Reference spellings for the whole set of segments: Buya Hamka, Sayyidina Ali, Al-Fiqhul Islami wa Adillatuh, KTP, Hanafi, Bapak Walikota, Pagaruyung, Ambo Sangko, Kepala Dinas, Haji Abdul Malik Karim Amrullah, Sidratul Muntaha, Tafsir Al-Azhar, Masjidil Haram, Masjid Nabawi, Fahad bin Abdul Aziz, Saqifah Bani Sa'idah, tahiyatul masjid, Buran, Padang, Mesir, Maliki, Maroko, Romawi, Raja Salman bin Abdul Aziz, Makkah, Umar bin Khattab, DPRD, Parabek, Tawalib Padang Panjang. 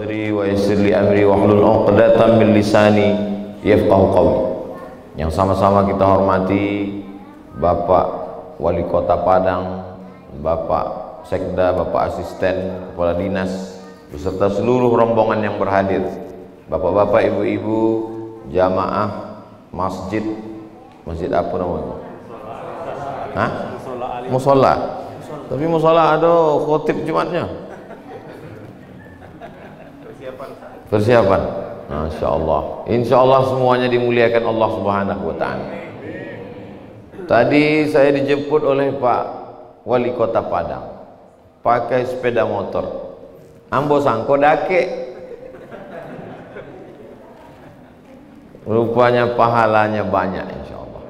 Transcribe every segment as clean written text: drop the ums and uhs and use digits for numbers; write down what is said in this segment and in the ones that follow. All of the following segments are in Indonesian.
Wa yassirli amri wahlul 'uqdatam min lisani yafqahu qawli. Yang sama-sama kita hormati Bapak Walikota Padang, Bapak Sekda, Bapak Asisten, Kepala Dinas, beserta seluruh rombongan yang berhadir, bapak-bapak, ibu-ibu, jamaah masjid apa namanya? Hah? Musola. Tapi musola ada khotib Jumatnya. Persiapan, insya Allah semuanya dimuliakan Allah Subhanahu wa Ta'ala. Tadi saya dijemput oleh Pak Wali Kota Padang pakai sepeda motor Ambo Sangko dake. Rupanya pahalanya banyak insya Allah.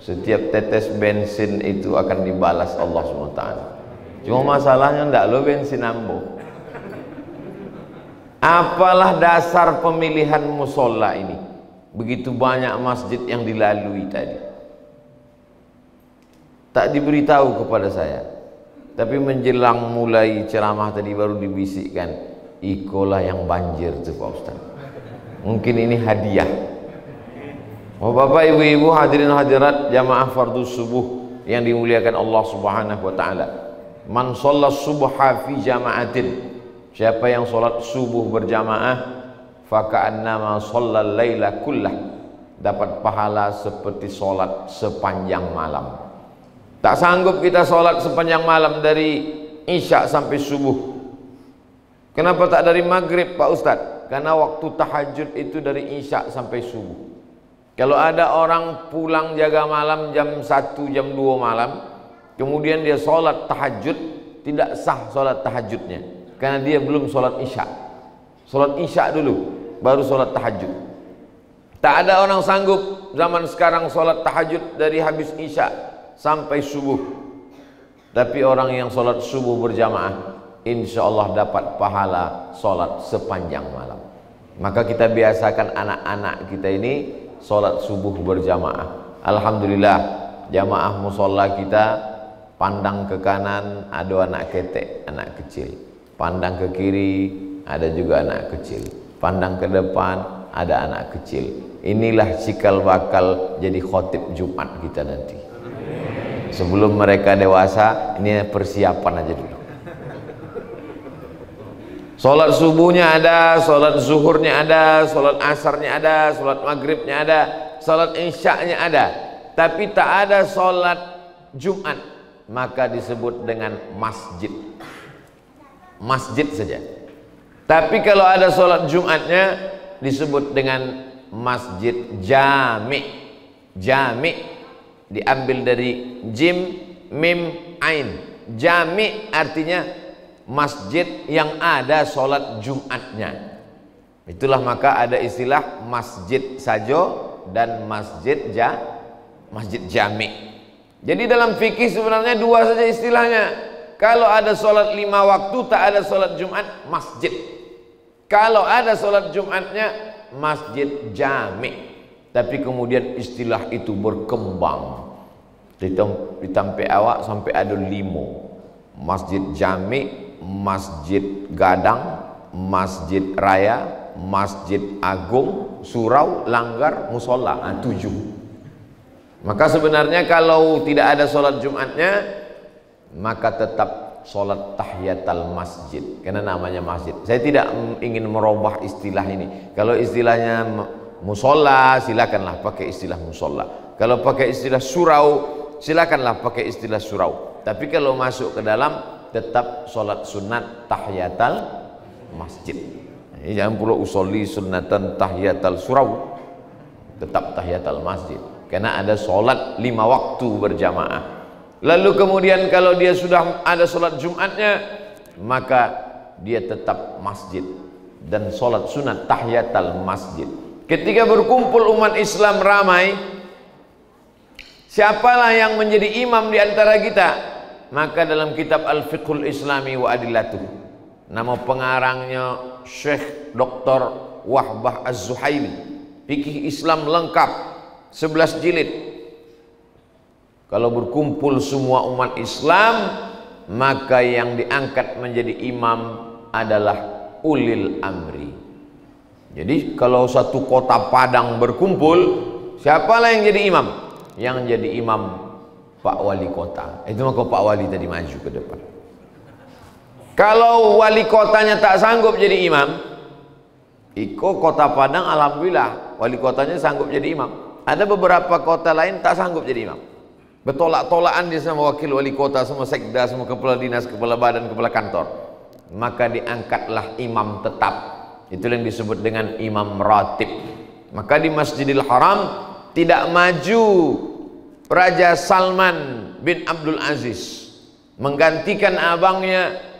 Setiap tetes bensin itu akan dibalas Allah Subhanahu wa Ta'ala. Cuma masalahnya ndak lo bensin Ambo. Apalah dasar pemilihan musola ini? Begitu banyak masjid yang dilalui tadi. Tak diberitahu kepada saya. Tapi menjelang mulai ceramah tadi baru dibisikkan, ikolah yang banjir tuh Pak Ustaz. Mungkin ini hadiah. Bapak, ibu-ibu, hadirin hadirat jamaah fardu subuh yang dimuliakan Allah Subhanahu wa Ta'ala. Man sholla subha fi jama'atin, siapa yang sholat subuh berjamaah, faka'annama sholal laila kullah, dapat pahala seperti sholat sepanjang malam. Tak sanggup kita sholat sepanjang malam dari isya sampai subuh. Kenapa tak dari maghrib Pak Ustadz? Karena waktu tahajud itu dari isya sampai subuh. Kalau ada orang pulang jaga malam jam 1, jam 2 malam, kemudian dia sholat tahajud, tidak sah sholat tahajudnya karena dia belum sholat isya. Sholat isya dulu, baru sholat tahajud. Tak ada orang sanggup zaman sekarang sholat tahajud dari habis isya sampai subuh. Tapi orang yang sholat subuh berjamaah, insya Allah dapat pahala sholat sepanjang malam. Maka kita biasakan anak-anak kita ini sholat subuh berjamaah. Alhamdulillah, jamaah musola kita pandang ke kanan ada anak ketek, anak kecil. Pandang ke kiri, ada juga anak kecil. Pandang ke depan, ada anak kecil. Inilah cikal bakal jadi khotib Jumat kita nanti. Sebelum mereka dewasa, ini persiapan aja dulu. Sholat subuhnya ada, sholat zuhurnya ada, sholat asarnya ada, sholat maghribnya ada, sholat isyaknya ada. Tapi tak ada sholat Jumat, maka disebut dengan masjid. Masjid saja. Tapi kalau ada sholat Jumatnya disebut dengan masjid jami'. Jami' diambil dari jim mim ain. Jami' artinya masjid yang ada sholat Jumatnya. Itulah maka ada istilah masjid sajo dan masjid jami'. Jadi dalam fikih sebenarnya dua saja istilahnya. Kalau ada sholat 5 waktu, tak ada sholat Jumat, masjid. Kalau ada sholat Jumatnya, masjid jami'. Tapi kemudian istilah itu berkembang. Ditampe awak sampai ada 5. Masjid jami', masjid gadang, masjid raya, masjid agung, surau, langgar, musola. 7. Maka sebenarnya kalau tidak ada sholat Jumatnya, maka tetap sholat tahiyatul masjid karena namanya masjid. Saya tidak ingin merubah istilah ini. Kalau istilahnya musola, silakanlah pakai istilah musola. Kalau pakai istilah surau, silakanlah pakai istilah surau. Tapi kalau masuk ke dalam, tetap sholat sunat tahiyatul masjid. Ini jangan pula usolli sunatan tahiyatul surau, tetap tahiyatul masjid karena ada sholat 5 waktu berjamaah. Lalu kemudian kalau dia sudah ada sholat Jumatnya, maka dia tetap masjid dan sholat sunat tahiyatul masjid. Ketika berkumpul umat Islam ramai, siapalah yang menjadi imam di antara kita? Maka dalam kitab Al-Fiqhul Islami wa Adillatuh, nama pengarangnya Syekh Dr. Wahbah Az-Zuhaili. Fikih Islam lengkap 11 jilid. Kalau berkumpul semua umat Islam, maka yang diangkat menjadi imam adalah ulil amri. Jadi kalau satu kota Padang berkumpul, siapalah yang jadi imam? Yang jadi imam Pak Wali Kota. Itu maka Pak Wali tadi maju ke depan. Kalau wali kotanya tak sanggup jadi imam, iko kota Padang alhamdulillah wali kotanya sanggup jadi imam. Ada beberapa kota lain tak sanggup jadi imam. Bertolak-tolakan dia sama wakil wali kota, sama sekda, sama kepala dinas, kepala badan, kepala kantor. Maka diangkatlah imam tetap. Itu yang disebut dengan imam ratib. Maka di Masjidil Haram tidak maju Raja Salman bin Abdul Aziz, menggantikan abangnya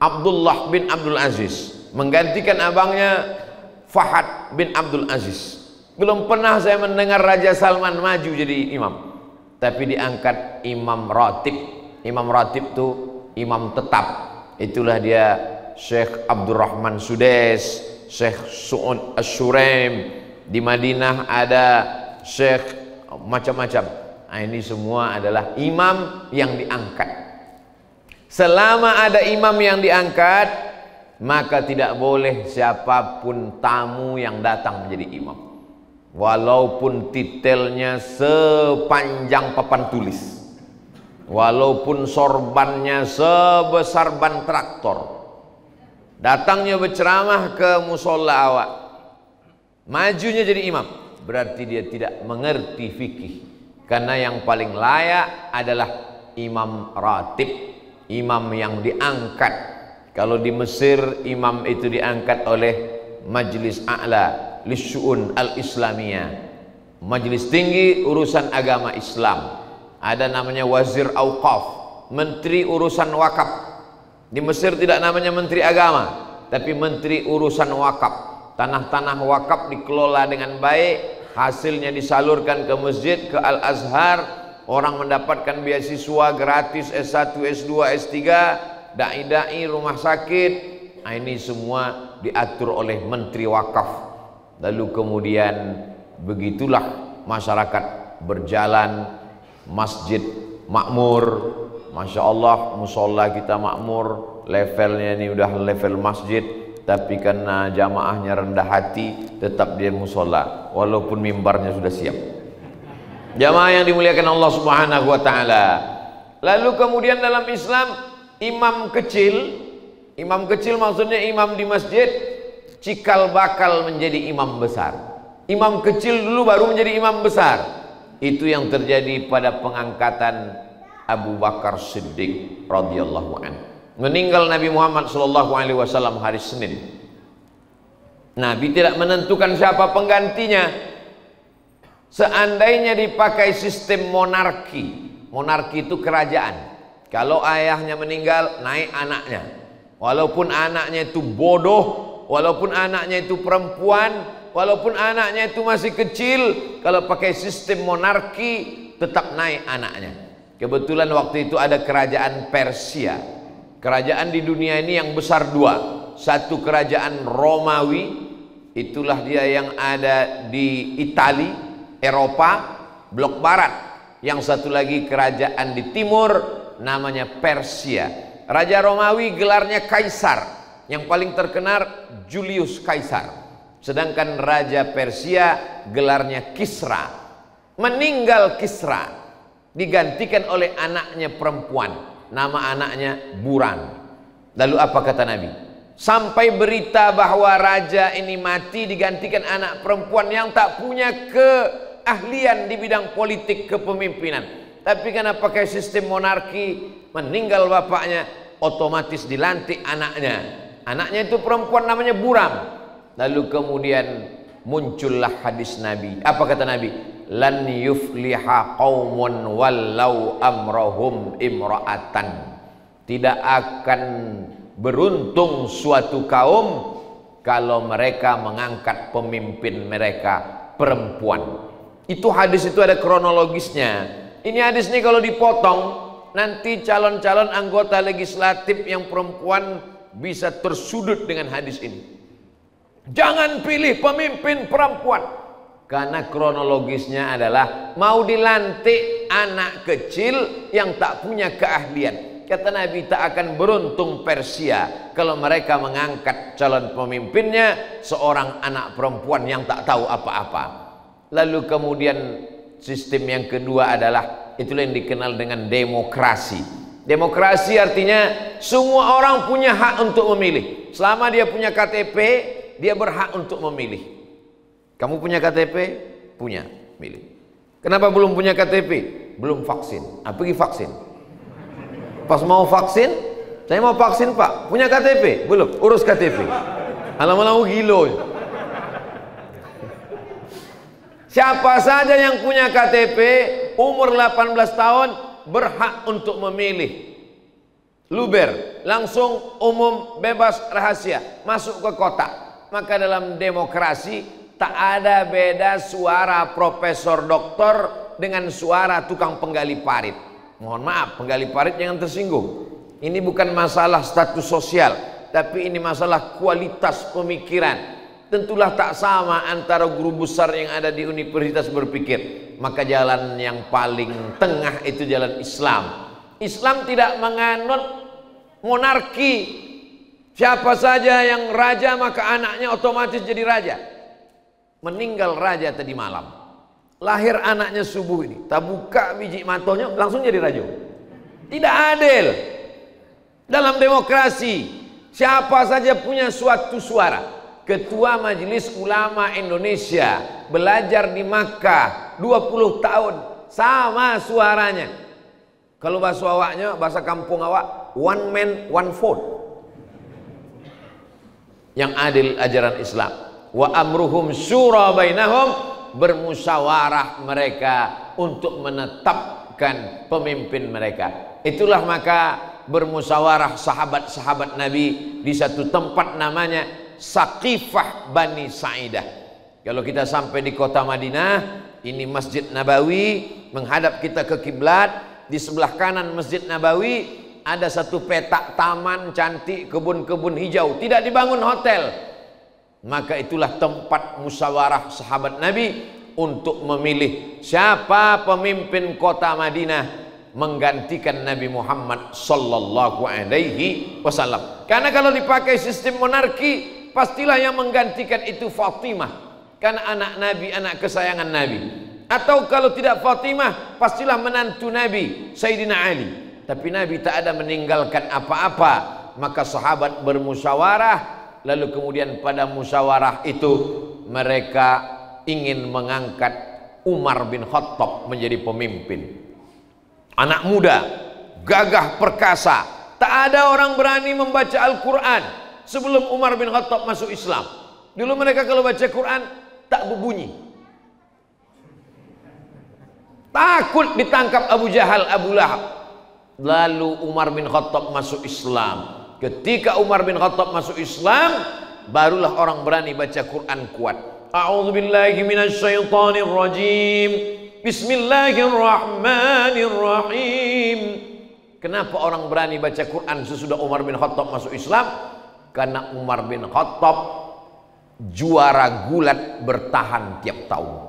Abdullah bin Abdul Aziz, menggantikan abangnya Fahad bin Abdul Aziz. Belum pernah saya mendengar Raja Salman maju jadi imam, tapi diangkat imam ratib. Imam ratib itu imam tetap. Itulah dia Syekh Abdurrahman Sudes, Syekh Su'ud Asyurem. Di Madinah ada Syekh macam-macam. Nah, ini semua adalah imam yang diangkat. Selama ada imam yang diangkat, maka tidak boleh siapapun tamu yang datang menjadi imam, walaupun titelnya sepanjang papan tulis, walaupun sorbannya sebesar ban traktor. Datangnya berceramah ke musola awak, majunya jadi imam, berarti dia tidak mengerti fikih. Karena yang paling layak adalah imam ratib, imam yang diangkat. Kalau di Mesir, imam itu diangkat oleh Majelis A'la Lisyu'un al-Islamiyah, majelis tinggi urusan agama Islam. Ada namanya wazir auqaf, menteri urusan wakaf. Di Mesir tidak namanya menteri agama, tapi menteri urusan wakaf. Tanah-tanah wakaf dikelola dengan baik, hasilnya disalurkan ke masjid, ke Al-Azhar. Orang mendapatkan beasiswa gratis S1, S2, S3, dai-dai, rumah sakit. Nah, ini semua diatur oleh menteri wakaf. Lalu kemudian begitulah masyarakat berjalan, masjid makmur, masya Allah, musola kita makmur, levelnya ini udah level masjid, tapi karena jamaahnya rendah hati, tetap dia musola, walaupun mimbarnya sudah siap. Jamaah yang dimuliakan Allah Subhanahu Wa Taala. Lalu kemudian dalam Islam, imam kecil maksudnya imam di masjid, cikal bakal menjadi imam besar. Imam kecil dulu baru menjadi imam besar. Itu yang terjadi pada pengangkatan Abu Bakar Siddiq radhiyallahu anhu. Meninggal Nabi Muhammad SAW hari Senin. Nabi tidak menentukan siapa penggantinya. Seandainya dipakai sistem monarki, monarki itu kerajaan. Kalau ayahnya meninggal, naik anaknya. Walaupun anaknya itu bodoh, walaupun anaknya itu perempuan, walaupun anaknya itu masih kecil, kalau pakai sistem monarki tetap naik anaknya. Kebetulan waktu itu ada kerajaan Persia. Kerajaan di dunia ini yang besar dua. Satu kerajaan Romawi, itulah dia yang ada di Itali, Eropa, blok barat. Yang satu lagi kerajaan di timur namanya Persia. Raja Romawi gelarnya Kaisar. Yang paling terkenal Julius Kaisar. Sedangkan Raja Persia gelarnya Kisra. Meninggal Kisra, digantikan oleh anaknya perempuan. Nama anaknya Buran. Lalu apa kata Nabi? Sampai berita bahwa raja ini mati, digantikan anak perempuan yang tak punya keahlian di bidang politik kepemimpinan. Tapi karena pakai sistem monarki, meninggal bapaknya, otomatis dilantik anaknya. Anaknya itu perempuan namanya Buram. Lalu kemudian muncullah hadis Nabi. Apa kata Nabi? Lan yufliha qaumun wallau amrahum imra'atan. Tidak akan beruntung suatu kaum kalau mereka mengangkat pemimpin mereka perempuan. Itu hadis itu ada kronologisnya. Ini hadis ini kalau dipotong, nanti calon-calon anggota legislatif yang perempuan bisa tersudut dengan hadis ini. Jangan pilih pemimpin perempuan, karena kronologisnya adalah mau dilantik anak kecil yang tak punya keahlian. Kata Nabi, tak akan beruntung Persia kalau mereka mengangkat calon pemimpinnya seorang anak perempuan yang tak tahu apa-apa. Lalu kemudian sistem yang kedua adalah, itulah yang dikenal dengan demokrasi. Demokrasi artinya semua orang punya hak untuk memilih. Selama dia punya KTP, dia berhak untuk memilih. Kamu punya KTP? Punya, milih. Kenapa belum punya KTP? Belum vaksin. Ah, pergi vaksin. Pas mau vaksin, saya mau vaksin Pak, punya KTP? Belum, urus KTP. Alamak gilo. Siapa saja yang punya KTP, umur 18 tahun, berhak untuk memilih. Luber, langsung umum, bebas, rahasia, masuk ke kota. Maka dalam demokrasi, tak ada beda suara profesor doktor dengan suara tukang penggali parit. Mohon maaf, penggali parit jangan tersinggung. Ini bukan masalah status sosial, tapi ini masalah kualitas pemikiran. Tentulah tak sama antara guru besar yang ada di universitas berpikir. Maka jalan yang paling tengah itu jalan Islam. Islam tidak menganut monarki. Siapa saja yang raja maka anaknya otomatis jadi raja. Meninggal raja tadi malam, lahir anaknya subuh ini, tak buka biji matonya langsung jadi raja. Tidak adil. Dalam demokrasi, siapa saja punya suatu suara. Ketua Majelis Ulama Indonesia belajar di Makkah 20 tahun, sama suaranya. Kalau bahasa awaknya, bahasa kampung awak, one man one vote. Yang adil ajaran Islam. Wa amruhum syura bainahum, bermusyawarah mereka untuk menetapkan pemimpin mereka. Itulah maka bermusyawarah sahabat-sahabat Nabi di satu tempat namanya Saqifah Bani Sa'idah. Kalau kita sampai di kota Madinah, ini Masjid Nabawi, menghadap kita ke kiblat, di sebelah kanan Masjid Nabawi ada satu petak taman cantik, kebun-kebun hijau, tidak dibangun hotel. Maka itulah tempat musyawarah sahabat Nabi untuk memilih siapa pemimpin kota Madinah menggantikan Nabi Muhammad sallallahu alaihi wasallam. Karena kalau dipakai sistem monarki, pastilah yang menggantikan itu Fatimah, karena anak Nabi, anak kesayangan Nabi. Atau kalau tidak Fatimah, pastilah menantu Nabi, Sayyidina Ali. Tapi Nabi tak ada meninggalkan apa-apa, maka sahabat bermusyawarah. Lalu kemudian pada musyawarah itu mereka ingin mengangkat Umar bin Khattab menjadi pemimpin. Anak muda, gagah perkasa, tak ada orang berani membaca Al-Quran sebelum Umar bin Khattab masuk Islam. Dulu mereka kalau baca Quran tak berbunyi, takut ditangkap Abu Jahal, Abu Lahab. Lalu Umar bin Khattab masuk Islam. Ketika Umar bin Khattab masuk Islam, barulah orang berani baca Quran kuat. A'udzubillahi minasyaitonir rajim. Bismillahirrahmanirrahim. Kenapa orang berani baca Quran sesudah Umar bin Khattab masuk Islam? Karena Umar bin Khattab juara gulat bertahan tiap tahun.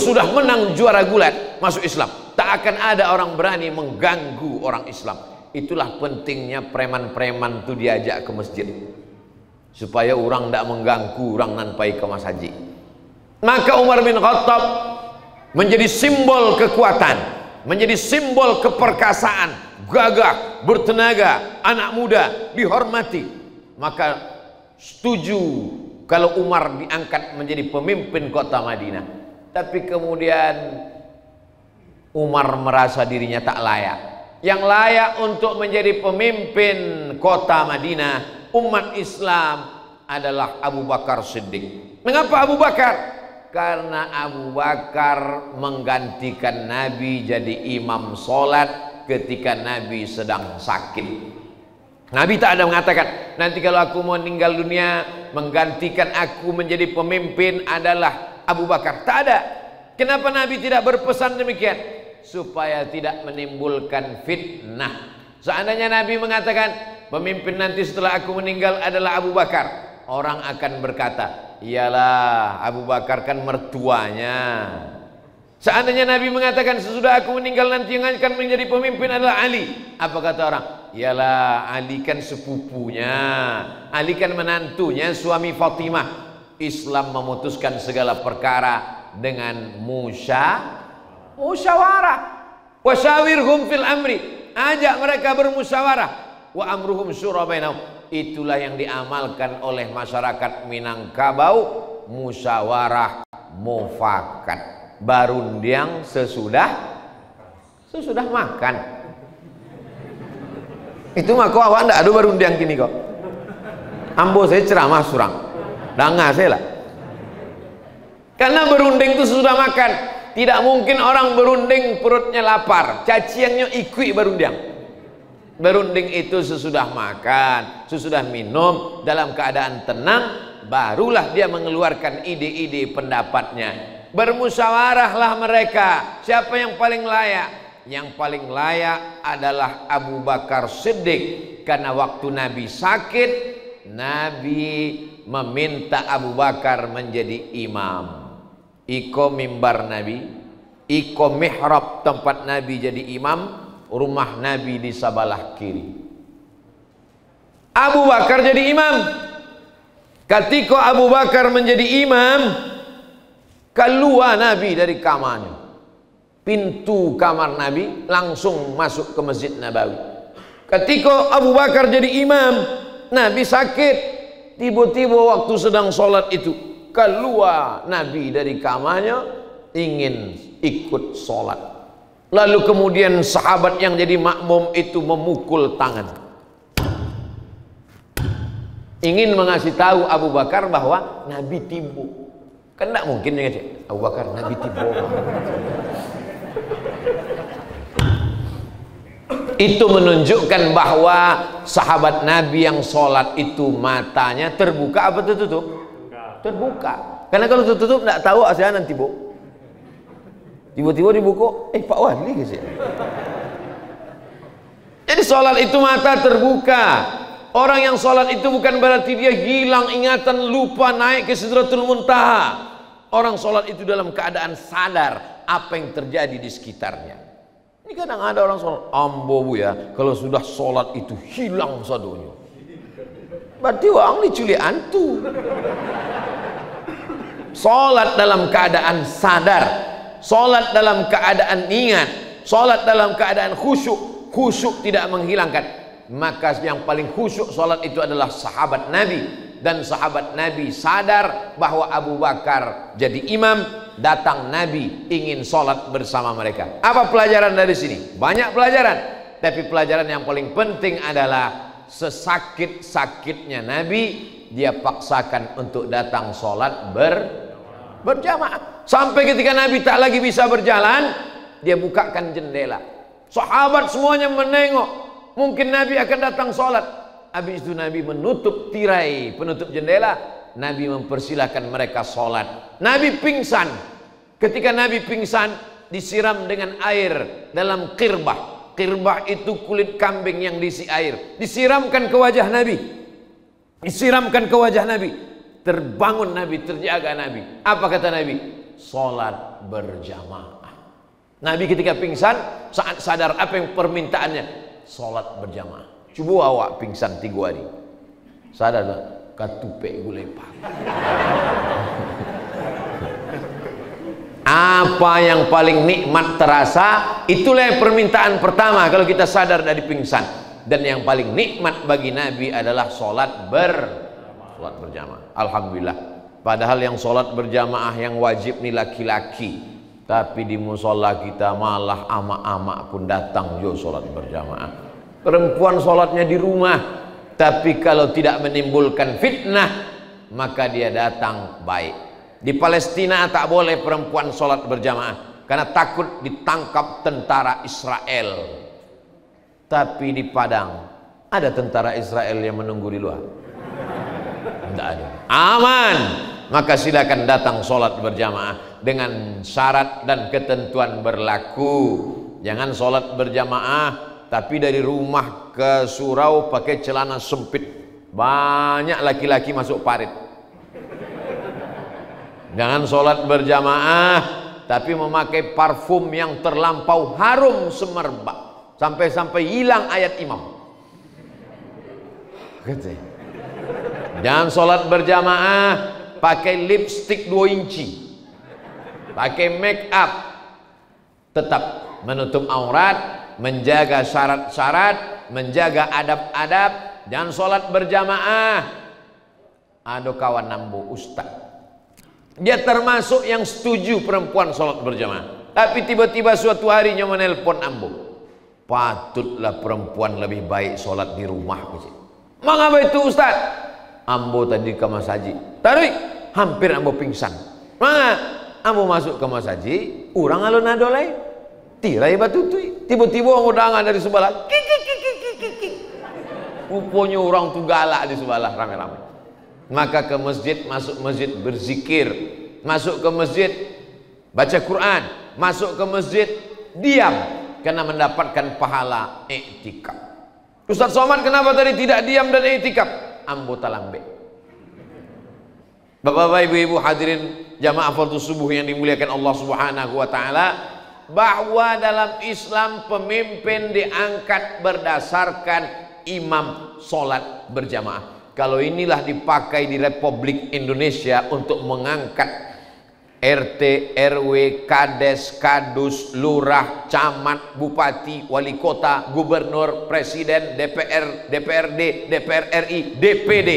Sudah menang juara gulat, masuk Islam. Tak akan ada orang berani mengganggu orang Islam. Itulah pentingnya preman-preman itu diajak ke masjid, supaya orang tidak mengganggu orang nanpai ke mas haji. Maka Umar bin Khattab menjadi simbol kekuatan, menjadi simbol keperkasaan, gagah, bertenaga, anak muda, dihormati. Maka setuju kalau Umar diangkat menjadi pemimpin kota Madinah. Tapi kemudian Umar merasa dirinya tak layak. Yang layak untuk menjadi pemimpin kota Madinah, umat Islam, adalah Abu Bakar Siddiq. Mengapa Abu Bakar? Karena Abu Bakar menggantikan Nabi jadi imam sholat ketika Nabi sedang sakit. Nabi tak ada mengatakan, nanti kalau aku meninggal dunia, menggantikan aku menjadi pemimpin adalah Abu Bakar. Tak ada. Kenapa Nabi tidak berpesan demikian? Supaya tidak menimbulkan fitnah. Seandainya Nabi mengatakan pemimpin nanti setelah aku meninggal adalah Abu Bakar, orang akan berkata, iyalah Abu Bakar kan mertuanya, Seandainya Nabi mengatakan sesudah aku meninggal nanti yang akan menjadi pemimpin adalah Ali, apa kata orang? Iyalah, Ali kan sepupunya, Ali kan menantunya, suami Fatimah. Islam memutuskan segala perkara dengan musyawarah. Wasyawirhum fil amri, ajak mereka bermusyawarah. Wa amruhum syura bainahum, itulah yang diamalkan oleh masyarakat Minangkabau, musyawarah mufakat. Barundiang sesudah makan. Itu mah kok awak ndak ada barundiang kini kok. Ambo saya ceramah surang. Danga saya lah. Karena berunding itu sesudah makan. Tidak mungkin orang berunding perutnya lapar. Caciannya ikui barundiang. Berunding itu sesudah makan, sesudah minum, dalam keadaan tenang, barulah dia mengeluarkan ide-ide pendapatnya. Bermusyawarahlah mereka, siapa yang paling layak? Yang paling layak adalah Abu Bakar Siddiq, karena waktu Nabi sakit, Nabi meminta Abu Bakar menjadi imam. Iko mimbar Nabi, iko mihrab tempat Nabi jadi imam, rumah Nabi di sebelah kiri. Abu Bakar jadi imam. Ketika Abu Bakar menjadi imam, keluar Nabi dari kamarnya, pintu kamar Nabi langsung masuk ke Masjid Nabawi. Ketika Abu Bakar jadi imam, Nabi sakit, tiba-tiba waktu sedang sholat itu keluar Nabi dari kamarnya ingin ikut sholat. Lalu kemudian sahabat yang jadi makmum itu memukul tangan, ingin mengasih tahu Abu Bakar bahwa Nabi tiba. Kan tidak mungkin ya, Abu Bakar Nabi tiba. Itu menunjukkan bahwa sahabat Nabi yang sholat itu matanya terbuka apa tertutup? Terbuka. Karena kalau tertutup tidak tahu saya nanti bu. Tiba-tiba dibuka, Pak Wali kesini. Jadi sholat itu mata terbuka. Orang yang sholat itu bukan berarti dia hilang ingatan, lupa, naik ke Sidratul Muntaha. Orang sholat itu dalam keadaan sadar apa yang terjadi di sekitarnya. Ini kadang ada orang sholat, ambo bu ya, kalau sudah sholat itu hilang sadonya. Berarti orang diculik antu. Sholat dalam keadaan sadar, sholat dalam keadaan niat, sholat dalam keadaan khusyuk, khusyuk tidak menghilangkan. Maka yang paling khusyuk sholat itu adalah sahabat Nabi. Dan sahabat Nabi sadar bahwa Abu Bakar jadi imam, datang Nabi ingin sholat bersama mereka. Apa pelajaran dari sini? Banyak pelajaran, tapi pelajaran yang paling penting adalah sesakit-sakitnya Nabi, dia paksakan untuk datang sholat berjamaah. Sampai ketika Nabi tak lagi bisa berjalan, dia bukakan jendela. Sahabat semuanya menengok, mungkin Nabi akan datang sholat. Habis itu Nabi menutup tirai, penutup jendela. Nabi mempersilahkan mereka sholat. Nabi pingsan. Ketika Nabi pingsan, disiram dengan air dalam kirbah. Kirbah itu kulit kambing yang diisi air. Disiramkan ke wajah Nabi. Disiramkan ke wajah Nabi. Terbangun Nabi, terjaga Nabi. Apa kata Nabi? Sholat berjamaah. Nabi ketika pingsan, saat sadar apa yang permintaannya? Sholat berjamaah. Coba awak pingsan 3 hari, sadar tak? Katupek gulepak. Apa yang paling nikmat terasa, itulah permintaan pertama kalau kita sadar dari pingsan. Dan yang paling nikmat bagi Nabi adalah sholat berjamaah. Alhamdulillah. Padahal yang sholat berjamaah yang wajib nih laki-laki, tapi di musola kita malah amak-amak pun datang yo sholat berjamaah. Perempuan sholatnya di rumah, tapi kalau tidak menimbulkan fitnah, maka dia datang baik. Di Palestina tak boleh perempuan sholat berjamaah, karena takut ditangkap tentara Israel. Tapi di Padang, ada tentara Israel yang menunggu di luar? Tidak ada. Aman. Maka silakan datang sholat berjamaah dengan syarat dan ketentuan berlaku. Jangan sholat berjamaah tapi dari rumah ke surau pakai celana sempit. Banyak laki-laki masuk parit. Jangan sholat berjamaah tapi memakai parfum yang terlampau harum semerbak, sampai-sampai hilang ayat imam. Jangan sholat berjamaah pakai lipstik 2 inci, pakai make up, tetap menutup aurat, menjaga syarat-syarat, menjaga adab-adab. Jangan sholat berjamaah, aduh kawan nambo ustaz. Dia termasuk yang setuju perempuan sholat berjamaah. Tapi tiba-tiba suatu hari dia menelpon ambo. Patutlah perempuan lebih baik sholat di rumah. Mengapa itu ustaz? Ambo tadi ke masjid. Tarik, hampir ambo pingsan. Mengapa? Ambo masuk ke masjid, orang alun adolai, tirai batu tui. Tiba-tiba ambo dangan dari sebelah. Rupanya orang tu galak di sebelah ramai-ramai. Maka ke masjid, masuk masjid berzikir, masuk ke masjid baca Quran, masuk ke masjid diam karena mendapatkan pahala iktikaf. Ustaz Somad kenapa tadi tidak diam dan iktikaf? Ambo talambe. Bapak-bapak, ibu-ibu hadirin jamaah fardhu subuh yang dimuliakan Allah Subhanahu wa taala, bahwa dalam Islam pemimpin diangkat berdasarkan imam salat berjamaah. Kalau inilah dipakai di Republik Indonesia untuk mengangkat RT, RW, Kades, Kadus, Lurah, Camat, Bupati, Wali Kota, Gubernur, Presiden, DPR, DPRD, DPR RI, DPD,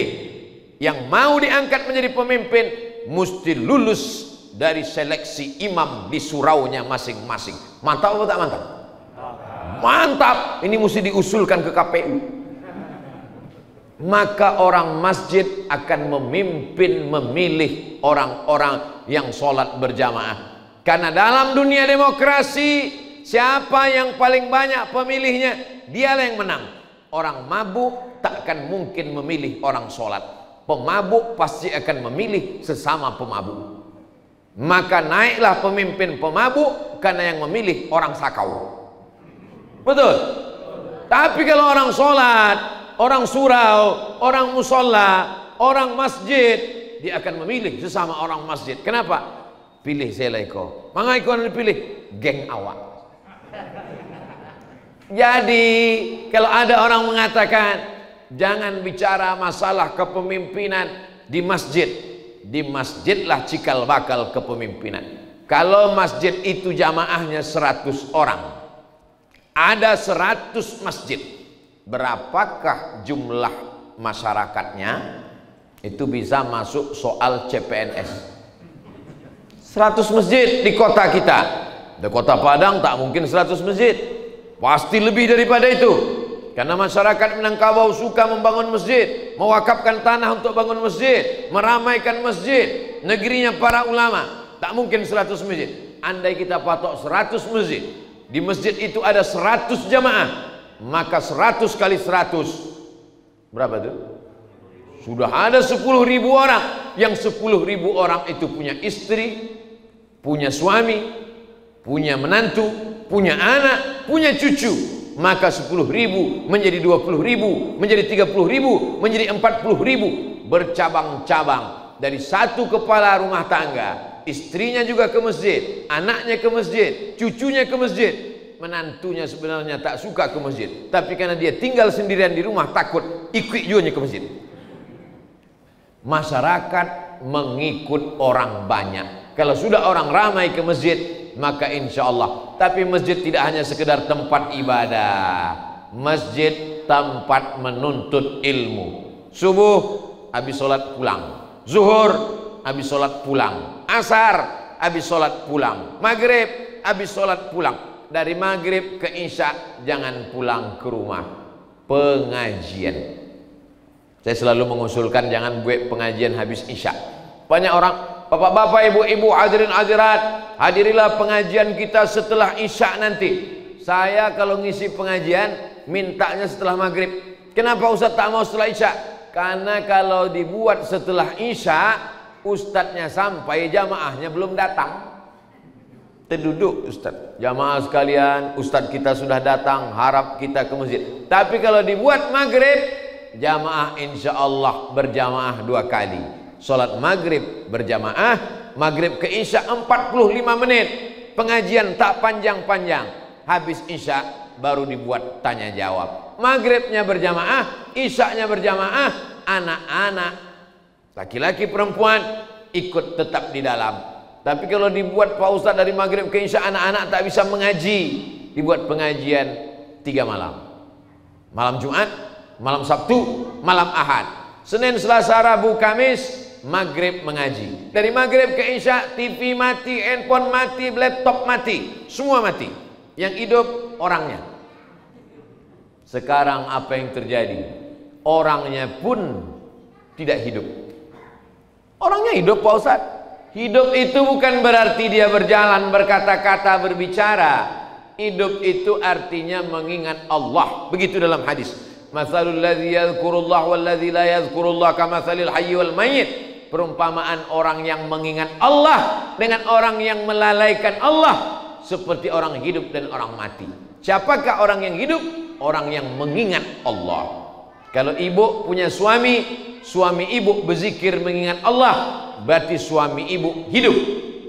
yang mau diangkat menjadi pemimpin mesti lulus dari seleksi imam di suraunya masing-masing. Mantap atau tak mantap? Mantap. Ini mesti diusulkan ke KPU. Maka orang masjid akan memimpin, memilih orang-orang yang sholat berjamaah. Karena dalam dunia demokrasi, siapa yang paling banyak pemilihnya, dialah yang menang. Orang mabuk takkan mungkin memilih orang sholat. Pemabuk pasti akan memilih sesama pemabuk. Maka naiklah pemimpin pemabuk karena yang memilih orang sakau. Betul? Tapi kalau orang sholat, orang surau, orang musola, orang masjid, dia akan memilih sesama orang masjid. Kenapa? Pilih selaiko. Maka ikon dipilih geng awak. Jadi kalau ada orang mengatakan jangan bicara masalah kepemimpinan di masjid, di masjidlah cikal bakal kepemimpinan. Kalau masjid itu jamaahnya 100 orang, ada 100 masjid. Berapakah jumlah masyarakatnya? Itu bisa masuk soal CPNS. 100 masjid di kota kita. Di kota Padang tak mungkin 100 masjid. Pasti lebih daripada itu. Karena masyarakat Minangkabau suka membangun masjid, mewakafkan tanah untuk bangun masjid, meramaikan masjid, negerinya para ulama. Tak mungkin 100 masjid. Andai kita patok 100 masjid, di masjid itu ada 100 jamaah, maka 100 kali 100 berapa tuh? Sudah ada 10.000 orang. Yang 10.000 orang itu punya istri, punya suami, punya menantu, punya anak, punya cucu. Maka 10.000 menjadi 20.000, menjadi 30.000, menjadi 40.000, bercabang-cabang. Dari satu kepala rumah tangga, istrinya juga ke masjid, anaknya ke masjid, cucunya ke masjid. Menantunya sebenarnya tak suka ke masjid, tapi karena dia tinggal sendirian di rumah, takut ikut juga ke masjid. Masyarakat mengikut orang banyak. Kalau sudah orang ramai ke masjid, maka insya Allah. Tapi masjid tidak hanya sekedar tempat ibadah. Masjid tempat menuntut ilmu. Subuh habis sholat pulang, zuhur habis sholat pulang, asar habis sholat pulang, maghrib habis sholat pulang. Dari maghrib ke isya jangan pulang ke rumah. Pengajian. Saya selalu mengusulkan jangan buat pengajian habis isya. Banyak orang, bapak-bapak, ibu-ibu, hadirin hadirat, hadirilah pengajian kita setelah isya nanti. Saya kalau ngisi pengajian mintanya setelah maghrib. Kenapa ustaz tak mau setelah isya? Karena kalau dibuat setelah isya, ustaznya sampai, jamaahnya belum datang. Duduk ustaz, jamaah sekalian, ustaz kita sudah datang, harap kita ke masjid. Tapi kalau dibuat maghrib, jamaah insya Allah berjamaah 2 kali. Sholat maghrib berjamaah, maghrib ke isya 45 menit. Pengajian tak panjang-panjang. Habis isya baru dibuat tanya jawab. Maghribnya berjamaah, isyaknya berjamaah. Anak-anak, laki-laki perempuan ikut tetap di dalam. Tapi kalau dibuat Pak Ustadz dari maghrib ke isya, anak-anak tak bisa mengaji. Dibuat pengajian 3 malam. Malam Jumat, malam Sabtu, malam Ahad. Senin, Selasa, Rabu, Kamis maghrib mengaji. Dari maghrib ke isya, TV mati, handphone mati, laptop mati, semua mati. Yang hidup orangnya. Sekarang apa yang terjadi? Orangnya pun tidak hidup. Orangnya hidup Pak Ustadz. Hidup itu bukan berarti dia berjalan, berkata-kata, berbicara. Hidup itu artinya mengingat Allah. Begitu dalam hadis. Masalul ladzi yadhkurullah wal ladzi la yadhkurullah kamasalil hayy wal mayyit. Perumpamaan orang yang mengingat Allah dengan orang yang melalaikan Allah seperti orang hidup dan orang mati. Siapakah orang yang hidup? Orang yang mengingat Allah. Kalau ibu punya suami, suami ibu berzikir mengingat Allah, berarti suami ibu hidup.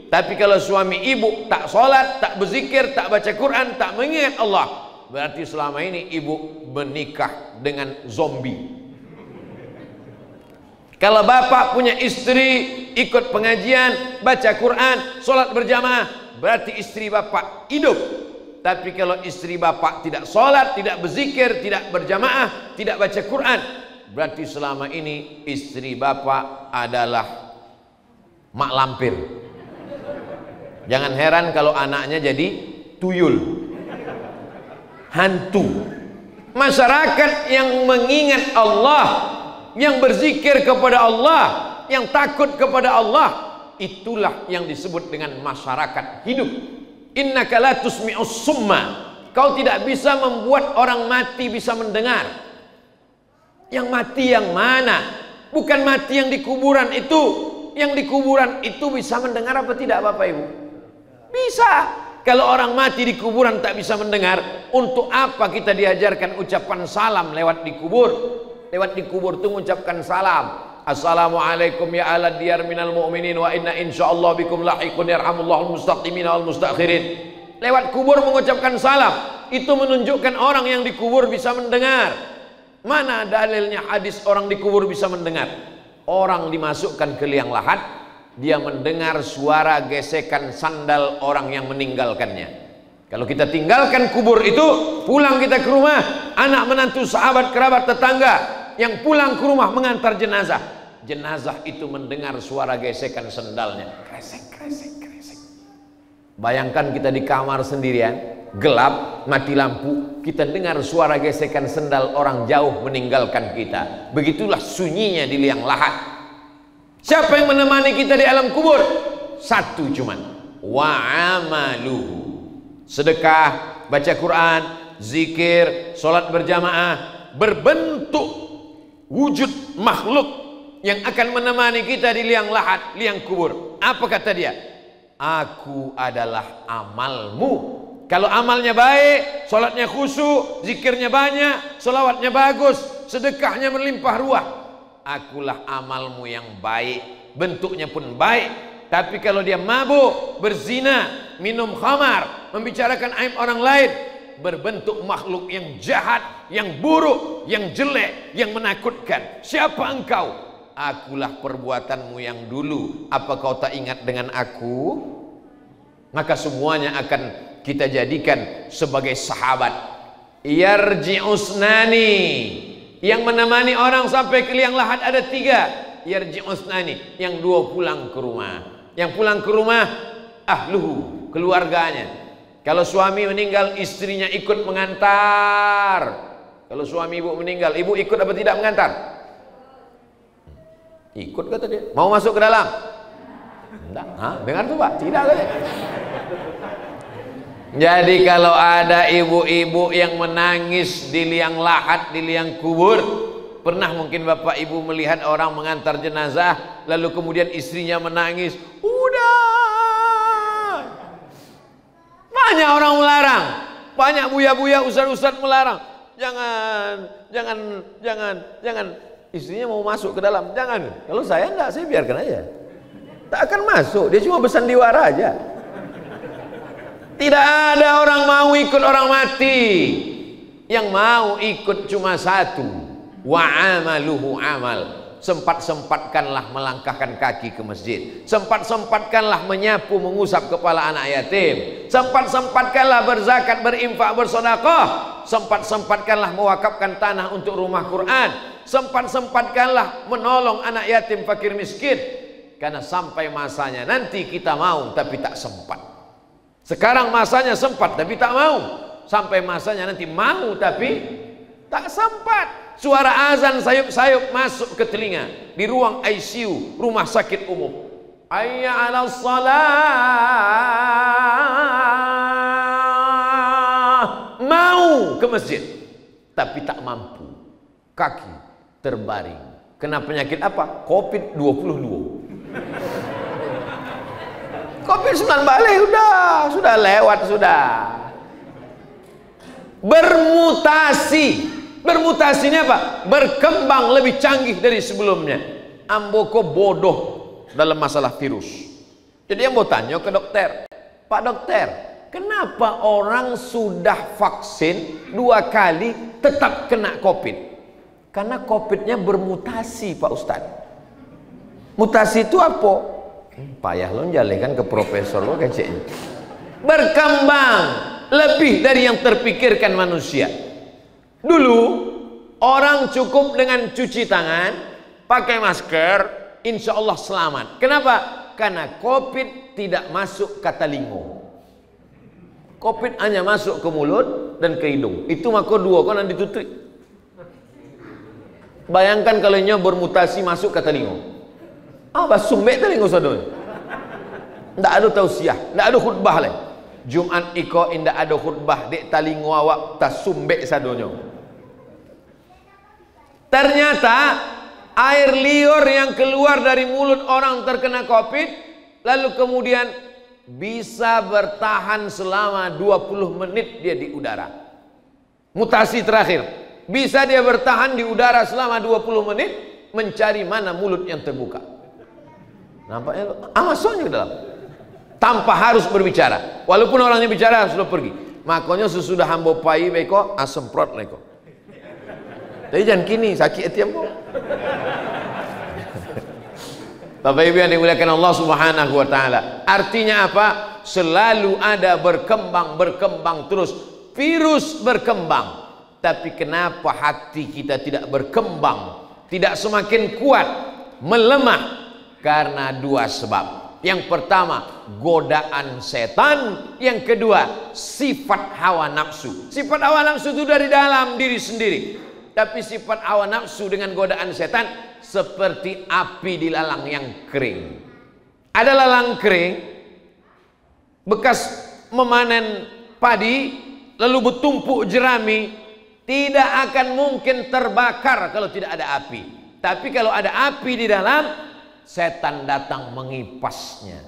Tapi kalau suami ibu tak sholat, tak berzikir, tak baca Quran, tak mengingat Allah, berarti selama ini ibu menikah dengan zombie. Kalau bapak punya istri ikut pengajian, baca Quran, sholat berjamaah, berarti istri bapak hidup. Tapi kalau istri bapak tidak sholat, tidak berzikir, tidak berjamaah, tidak baca Quran, berarti selama ini istri bapak adalah mak lampir. Jangan heran kalau anaknya jadi tuyul, hantu. Masyarakat yang mengingat Allah, yang berzikir kepada Allah, yang takut kepada Allah, itulah yang disebut dengan masyarakat hidup. Innaka la tusmi'us summa. Kau tidak bisa membuat orang mati bisa mendengar. Yang mati yang mana? Bukan mati yang di kuburan itu. Yang di kuburan itu bisa mendengar apa tidak Bapak Ibu? Bisa. Kalau orang mati di kuburan tak bisa mendengar, untuk apa kita diajarkan ucapan salam lewat di kubur? Lewat di kubur itu mengucapkan salam. Assalamualaikum ya ala diyar minal mu'minin wa inna insyaallah bikum lahiqun yarhamullahu al-mustaqimin wal mustakhirin. Lewat kubur mengucapkan salam, itu menunjukkan orang yang di kubur bisa mendengar. Mana dalilnya hadis orang di kubur bisa mendengar? Orang dimasukkan ke liang lahat, dia mendengar suara gesekan sandal orang yang meninggalkannya. Kalau kita tinggalkan kubur itu, pulang kita ke rumah, anak menantu, sahabat, kerabat, tetangga yang pulang ke rumah mengantar jenazah, jenazah itu mendengar suara gesekan sendalnya, kresek, kresek, kresek. Bayangkan kita di kamar sendirian, gelap, mati lampu, kita dengar suara gesekan sendal orang jauh meninggalkan kita. Begitulah sunyinya di liang lahat. Siapa yang menemani kita di alam kubur? Satu cuman, wa'amaluhu. Sedekah, baca Quran, zikir, sholat berjamaah, berbentuk wujud makhluk yang akan menemani kita di liang lahat, liang kubur. Apa kata dia? Aku adalah amalmu. Kalau amalnya baik, sholatnya khusyuk, zikirnya banyak, sholawatnya bagus, sedekahnya melimpah ruah, akulah amalmu yang baik, bentuknya pun baik. Tapi kalau dia mabuk, berzina, minum khamar, membicarakan aib orang lain, berbentuk makhluk yang jahat, yang buruk, yang jelek, yang menakutkan. Siapa engkau? Akulah perbuatanmu yang dulu. Apa kau tak ingat dengan aku? Maka semuanya akan kita jadikan sebagai sahabat. Yarji'usnani. Yang menemani orang sampai ke liang lahat ada 3. Yarji'usnani. Yang 2 pulang ke rumah. Yang pulang ke rumah ahluhu, keluarganya. Kalau suami meninggal, istrinya ikut mengantar. Kalau suami ibu meninggal, ibu ikut apa tidak mengantar? Ikut kata dia. Mau masuk ke dalam? Enggak. Hah? Dengar tuh Pak, tidak katanya. Jadi kalau ada ibu-ibu yang menangis di liang lahat, di liang kubur, pernah mungkin Bapak Ibu melihat orang mengantar jenazah lalu kemudian istrinya menangis. Udah. Banyak orang melarang. Banyak buya-buya, ustaz-ustaz melarang. Jangan. Istrinya mau masuk ke dalam. Jangan. Kalau saya enggak, saya biarkan aja. Tak akan masuk, dia cuma bersandiwara aja. Tidak ada orang mau ikut orang mati. Yang mau ikut cuma satu, wa'amaluhu amal. Sempat-sempatkanlah melangkahkan kaki ke masjid, sempat-sempatkanlah menyapu, mengusap kepala anak yatim, sempat-sempatkanlah berzakat, berinfak, bersedekah, sempat-sempatkanlah mewakafkan tanah untuk rumah Quran, sempat-sempatkanlah menolong anak yatim fakir miskin, karena sampai masanya nanti kita mau tapi tak sempat. Sekarang masanya sempat tapi tak mau, sampai masanya nanti mau tapi tak sempat. Suara azan sayup-sayup masuk ke telinga di ruang ICU, rumah sakit umum. Hayya 'alas shalah. Mau ke masjid tapi tak mampu. Kaki terbaring. Kena penyakit apa? Covid-22. Covid-19 sudah lewat sudah. Bermutasi. Bermutasinya apa? Berkembang lebih canggih dari sebelumnya. Amboko bodoh dalam masalah virus. Jadi Ambo tanya ke dokter, Pak Dokter, kenapa orang sudah vaksin 2 kali tetap kena Covid? Karena Covidnya bermutasi, Pak Ustadz. Mutasi itu apa? Payah lo jalekan ke profesor lo kecil. Berkembang lebih dari yang terpikirkan manusia. Dulu orang cukup dengan cuci tangan, pakai masker, insya Allah selamat. Kenapa? Karena Covid tidak masuk katalingo. Covid hanya masuk ke mulut dan ke hidung. Itu maka 2 konan ditutup. Bayangkan kalau nya bermutasi masuk katalingo. Ah, basumbek telingo sadon. Ndak ada tausiah, ndak ada khutbah leh. Jumat iko indak ada khutbah dek talingo awak tasumbek sadonyo. Ternyata air liur yang keluar dari mulut orang terkena Covid lalu kemudian bisa bertahan selama 20 menit dia di udara. Mutasi terakhir. Bisa dia bertahan di udara selama 20 menit mencari mana mulut yang terbuka. Nampaknya masuknya ke dalam. Tanpa harus berbicara. Walaupun orangnya bicara sudah pergi. Makanya sesudah Ambo pai beko asemprot leko. Tapi jangan kini, sakit hati Ambo. Bapak Ibu yang dimuliakan Allah Subhanahu wa taala. Artinya apa? Selalu ada berkembang terus. Virus berkembang. Tapi kenapa hati kita tidak berkembang? Tidak semakin kuat, melemah karena 2 sebab. Yang pertama, godaan setan. Yang kedua, sifat hawa nafsu. Sifat hawa nafsu itu dari dalam diri sendiri. Tapi sifat hawa nafsu dengan godaan setan seperti api di lalang yang kering. Ada lalang kering, bekas memanen padi, lalu bertumpuk jerami, tidak akan mungkin terbakar kalau tidak ada api. Tapi kalau ada api di dalam, setan datang mengipasnya.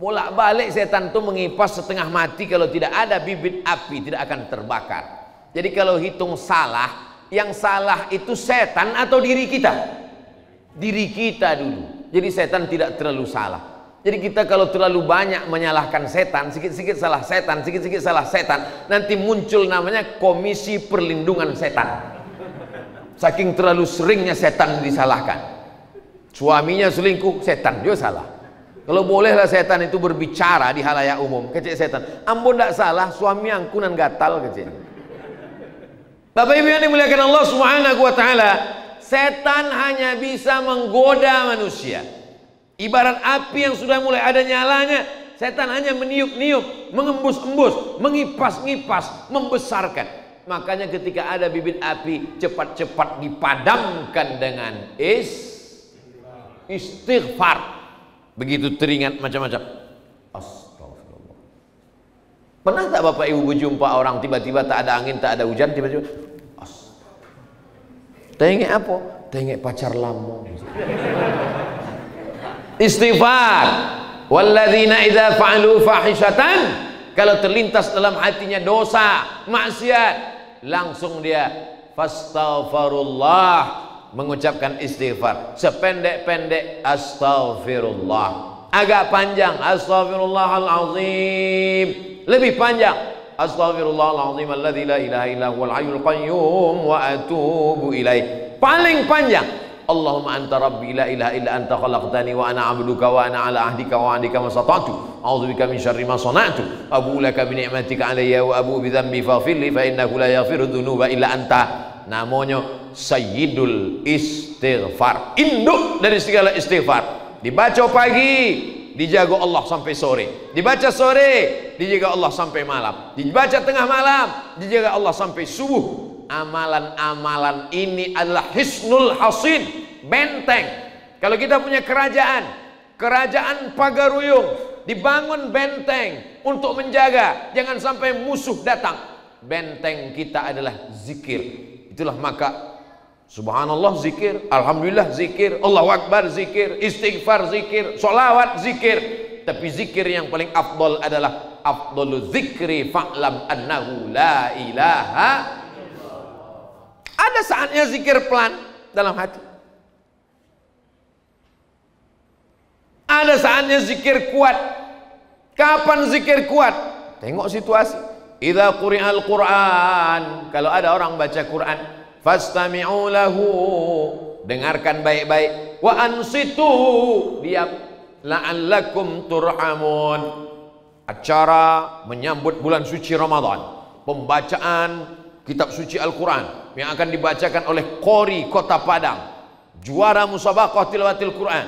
Bolak-balik setan itu mengipas setengah mati, kalau tidak ada bibit api tidak akan terbakar. Jadi kalau hitung salah, yang salah itu setan atau diri kita? Diri kita dulu. Jadi setan tidak terlalu salah. Jadi kita kalau terlalu banyak menyalahkan setan, sikit-sikit salah setan, sikit-sikit salah setan, nanti muncul namanya Komisi Perlindungan Setan. Saking terlalu seringnya setan disalahkan. Suaminya selingkuh, setan dia salah. Kalau bolehlah setan itu berbicara di halayak umum, kecil setan. Ambo ndak salah, suami angkunan gatal kecil. Bapak Ibu yang dimuliakan Allah Subhanahu wa taala, setan hanya bisa menggoda manusia. Ibarat api yang sudah mulai ada nyalanya, setan hanya meniup-niup, mengembus-embus, mengipas-ngipas, membesarkan. Makanya ketika ada bibit api, cepat-cepat dipadamkan dengan istighfar. Begitu teringat macam-macam. Astagfirullah. Pernah tak Bapak Ibu berjumpa orang tiba-tiba tak ada angin, tak ada hujan, tiba-tiba tengok apa? Tengok pacar lama. Istighfar. Walladzina idza fa'alu fahishatan, kalau terlintas dalam hatinya dosa, maksiat, langsung dia fastaghfirullah mengucapkan istighfar sependek-pendek astaghfirullah, agak panjang astaghfirullahalazim, lebih panjang astaghfirullahalazim alladzi la ilaha illa huwal hayyul qayyum wa atubu ilaih, paling panjang Allahumma anta rabbi la ilaha illa anta khalaqtani wa ana 'abduka wa ana 'ala ahdika wa 'adika masata'tu a'udzubika min syarri ma sana'tu abu laka bi ni'matika 'alayya wa abu bi dhanbi faghfirli fa innahu la yaghfiru dhunuba illa anta. Namanya sayyidul istighfar, induk dari segala istighfar. Dibaca pagi dijaga Allah sampai sore, dibaca sore dijaga Allah sampai malam, dibaca tengah malam dijaga Allah sampai subuh. Amalan-amalan ini adalah hisnul hasin, benteng. Kalau kita punya kerajaan, kerajaan pagaruyung, dibangun benteng untuk menjaga jangan sampai musuh datang. Benteng kita adalah zikir. Itulah maka subhanallah zikir, alhamdulillah zikir, Allahu akbar zikir, istighfar zikir, sholawat zikir. Tapi zikir yang paling afdol adalah afdolu zikri fa'lam annahu la ilaha. Ada saatnya zikir pelan dalam hati, ada saatnya zikir kuat. Kapan zikir kuat? Tengok situasi. Idza quri'al Qur'an, kalau ada orang baca Qur'an, fastami'u lahu, dengarkan baik-baik, wa ansitu, diam, la'allakum turhamun. Acara menyambut bulan suci Ramadan, pembacaan kitab suci Al-Quran yang akan dibacakan oleh Qori Kota Padang, juara musabaqah tilawatil Quran.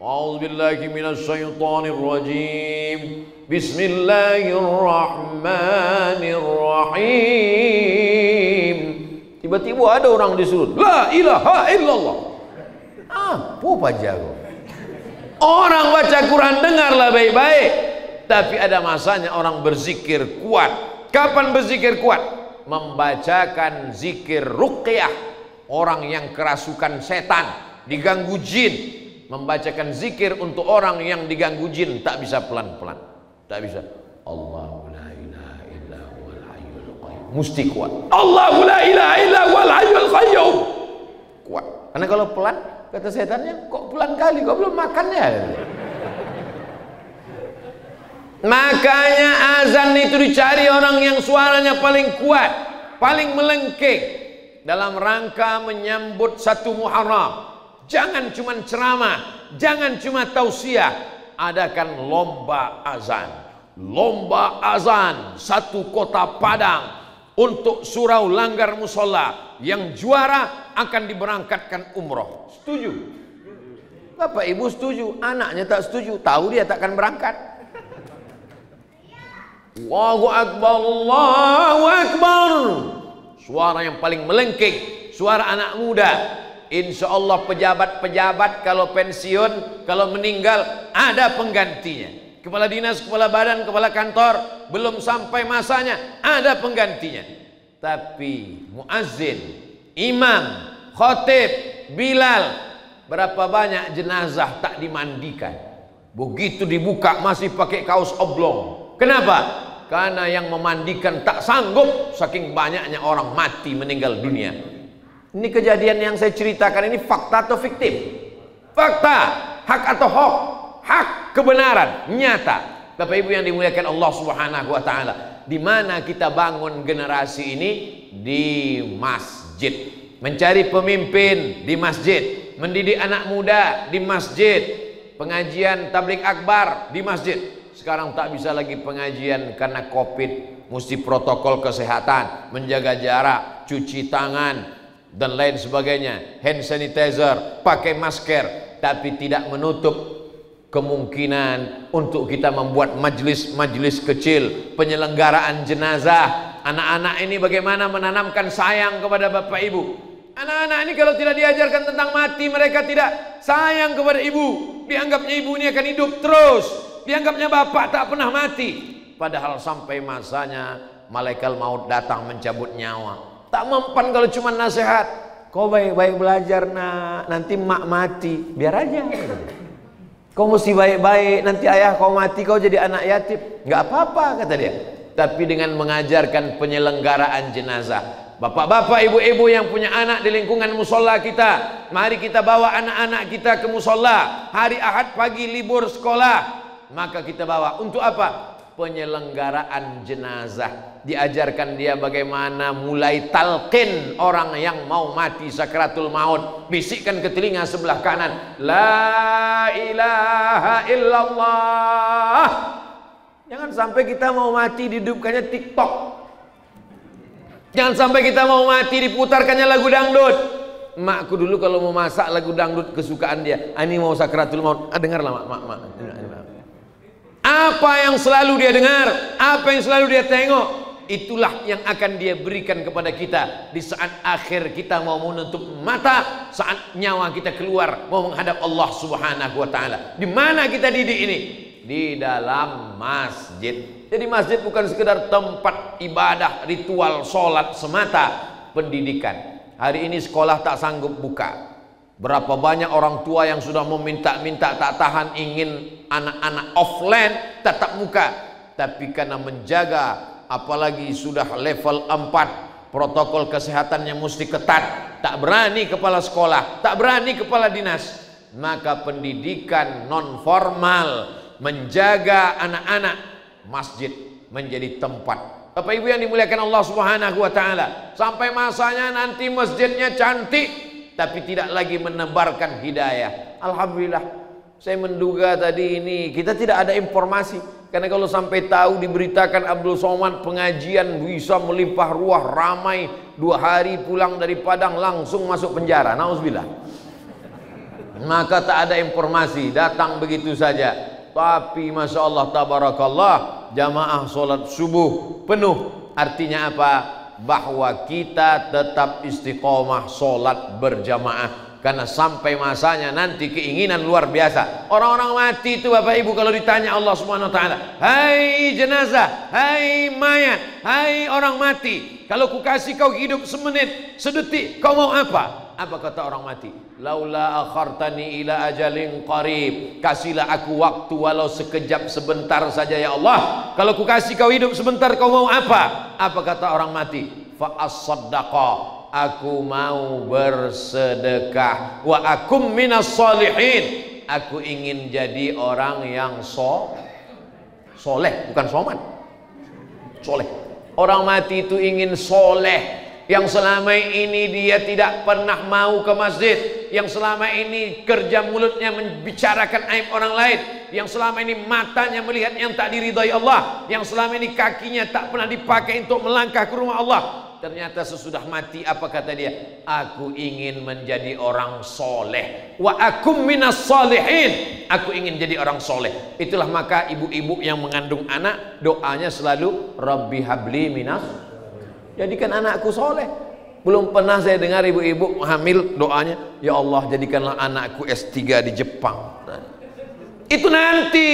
A'udzubillahi minasyaitonirrajim. Bismillahirrahmanirrahim. Tiba-tiba ada orang disuruh la ilaha illallah. Apa pajago? Orang baca Quran, dengarlah baik-baik. Tapi ada masanya orang berzikir kuat. Kapan berzikir kuat? Membacakan zikir ruqyah, orang yang kerasukan setan, diganggu jin. Membacakan zikir untuk orang yang diganggu jin tak bisa pelan-pelan, tak bisa. Allahu la ilaha illa huwal hayyul qayyum, mesti kuat. Allahu la ilaha illa huwal hayyul qayyum, kuat. Karena kalau pelan, kata setannya, kok pelan kali, kok belum makannya. Makanya azan itu dicari orang yang suaranya paling kuat, paling melengking, dalam rangka menyambut satu Muharram. Jangan cuma ceramah, jangan cuma tausiah, adakan lomba azan. Lomba azan satu Kota Padang untuk surau langgar musola, yang juara akan diberangkatkan umroh. Setuju? Bapak ibu setuju, anaknya tak setuju, tahu dia takkan berangkat. Allahu akbar, Allahu akbar. Suara yang paling melengking, suara anak muda. Insya Allah pejabat-pejabat kalau pensiun, kalau meninggal ada penggantinya. Kepala dinas, kepala badan, kepala kantor, belum sampai masanya ada penggantinya. Tapi muazzin, imam, khotib, bilal, berapa banyak jenazah tak dimandikan. Begitu dibuka masih pakai kaos oblong. Kenapa? Karena yang memandikan tak sanggup, saking banyaknya orang mati meninggal dunia. Ini kejadian yang saya ceritakan ini fakta atau fiktif? Fakta, hak atau hoax? Hak, kebenaran, nyata. Bapak ibu yang dimuliakan Allah subhanahu wa ta'ala, di mana kita bangun generasi ini? Di masjid. Mencari pemimpin di masjid, mendidik anak muda di masjid, pengajian tabligh akbar di masjid. Sekarang tak bisa lagi pengajian karena COVID, mesti protokol kesehatan, menjaga jarak, cuci tangan, dan lain sebagainya. Hand sanitizer, pakai masker, tapi tidak menutup kemungkinan untuk kita membuat majelis-majelis kecil, penyelenggaraan jenazah. Anak-anak ini bagaimana menanamkan sayang kepada bapak ibu. Anak-anak ini kalau tidak diajarkan tentang mati, mereka tidak sayang kepada ibu. Dianggapnya ibu ini akan hidup terus. Dianggapnya bapak tak pernah mati. Padahal sampai masanya malaikat maut datang mencabut nyawa. Tak mempan kalau cuma nasihat. Kau baik-baik belajar nak, nanti mak mati. Biar aja. Kau mesti baik-baik, nanti ayah kau mati, kau jadi anak yatim. Nggak apa-apa, kata dia. Tapi dengan mengajarkan penyelenggaraan jenazah, Bapak-bapak, ibu-ibu yang punya anak di lingkungan musola kita, mari kita bawa anak-anak kita ke musola. Hari Ahad pagi libur sekolah, maka kita bawa untuk apa? Penyelenggaraan jenazah. Diajarkan dia bagaimana mulai talqin orang yang mau mati sakratul maut. Bisikkan ke telinga sebelah kanan, la ilaha illallah. Jangan sampai kita mau mati dihidupkannya TikTok. Jangan sampai kita mau mati diputarkannya lagu dangdut. Makku dulu kalau mau masak lagu dangdut kesukaan dia, ani mau sakratul maut, dengarlah mak. Apa yang selalu dia dengar, apa yang selalu dia tengok, itulah yang akan dia berikan kepada kita di saat akhir kita mau menutup mata, saat nyawa kita keluar mau menghadap Allah Subhanahu wa taala. Di mana kita didik ini? Di dalam masjid. Jadi masjid bukan sekedar tempat ibadah, ritual, sholat semata. Pendidikan. Hari ini sekolah tak sanggup buka. Berapa banyak orang tua yang sudah meminta-minta tak tahan ingin anak-anak offline tatap muka. Tapi karena menjaga, apalagi sudah level 4, protokol kesehatannya mesti ketat. Tak berani kepala sekolah, tak berani kepala dinas. Maka pendidikan non formal, menjaga anak-anak, masjid menjadi tempat. Bapak ibu yang dimuliakan Allah Subhanahu wa taala, sampai masanya nanti masjidnya cantik tapi tidak lagi menebarkan hidayah. Alhamdulillah, saya menduga tadi ini kita tidak ada informasi, karena kalau sampai tahu diberitakan Abdul Somad pengajian bisa melimpah ruah, ramai, 2 hari pulang dari Padang langsung masuk penjara, nauzubillah. Maka tak ada informasi, datang begitu saja. Tapi masya Allah tabarakallah, jamaah sholat subuh penuh. Artinya apa? Bahwa kita tetap istiqomah sholat berjamaah, karena sampai masanya nanti keinginan luar biasa. Orang-orang mati itu bapak ibu kalau ditanya Allah Subhanahu Wa Taala, hai jenazah, hai mayat, hai orang mati, kalau ku kasih kau hidup semenit, sedetik, kau mau apa? Apa kata orang mati? Laula akhartani ila ajalin qarib. Kasihlah aku waktu walau sekejap sebentar saja ya Allah. Kalau ku kasih kau hidup sebentar, kau mau apa? Apa kata orang mati? Fa as-saddaqa. Aku mau bersedekah. Wa akum minas solihin. Aku ingin jadi orang yang soleh, bukan soman. Soleh. Orang mati itu ingin soleh. Yang selama ini dia tidak pernah mau ke masjid, yang selama ini kerja mulutnya membicarakan aib orang lain, yang selama ini matanya melihat yang tak diridhai Allah, yang selama ini kakinya tak pernah dipakai untuk melangkah ke rumah Allah. Ternyata sesudah mati apa kata dia? Aku ingin menjadi orang soleh. Wa akum minas solihin. Aku ingin jadi orang soleh. Itulah maka ibu-ibu yang mengandung anak doanya selalu Rabbi habli minas. Jadikan anakku soleh. Belum pernah saya dengar ibu-ibu hamil doanya, ya Allah jadikanlah anakku S3 di Jepang. Nah, itu nanti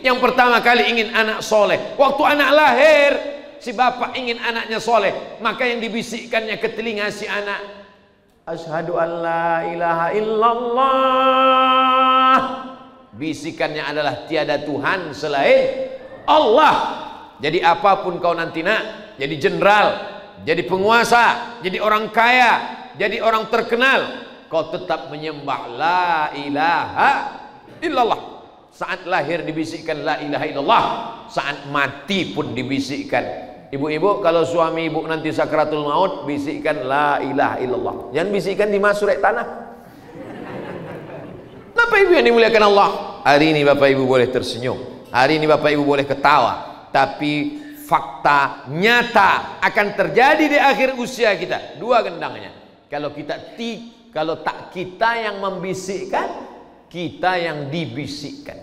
yang pertama kali ingin anak soleh. Waktu anak lahir, si bapak ingin anaknya soleh. Maka yang dibisikkannya ke telinga si anak, Asyhadu an la ilaha illallah. Bisikannya adalah tiada Tuhan selain Allah. Jadi apapun kau nanti nak, jadi jenderal, jadi penguasa, jadi orang kaya, jadi orang terkenal, kau tetap menyembah la ilaha illallah. Saat lahir dibisikkan la ilaha illallah, saat mati pun dibisikkan. Ibu-ibu kalau suami ibu nanti sakratul maut, bisikkan la ilaha illallah. Jangan bisikkan di masuret tanah. Kenapa ibu yang dimuliakan Allah? Hari ini bapak ibu boleh tersenyum, hari ini bapak ibu boleh ketawa, tapi fakta nyata akan terjadi di akhir usia kita. Dua gendangnya. Kalau tak kita yang membisikkan, kita yang dibisikkan.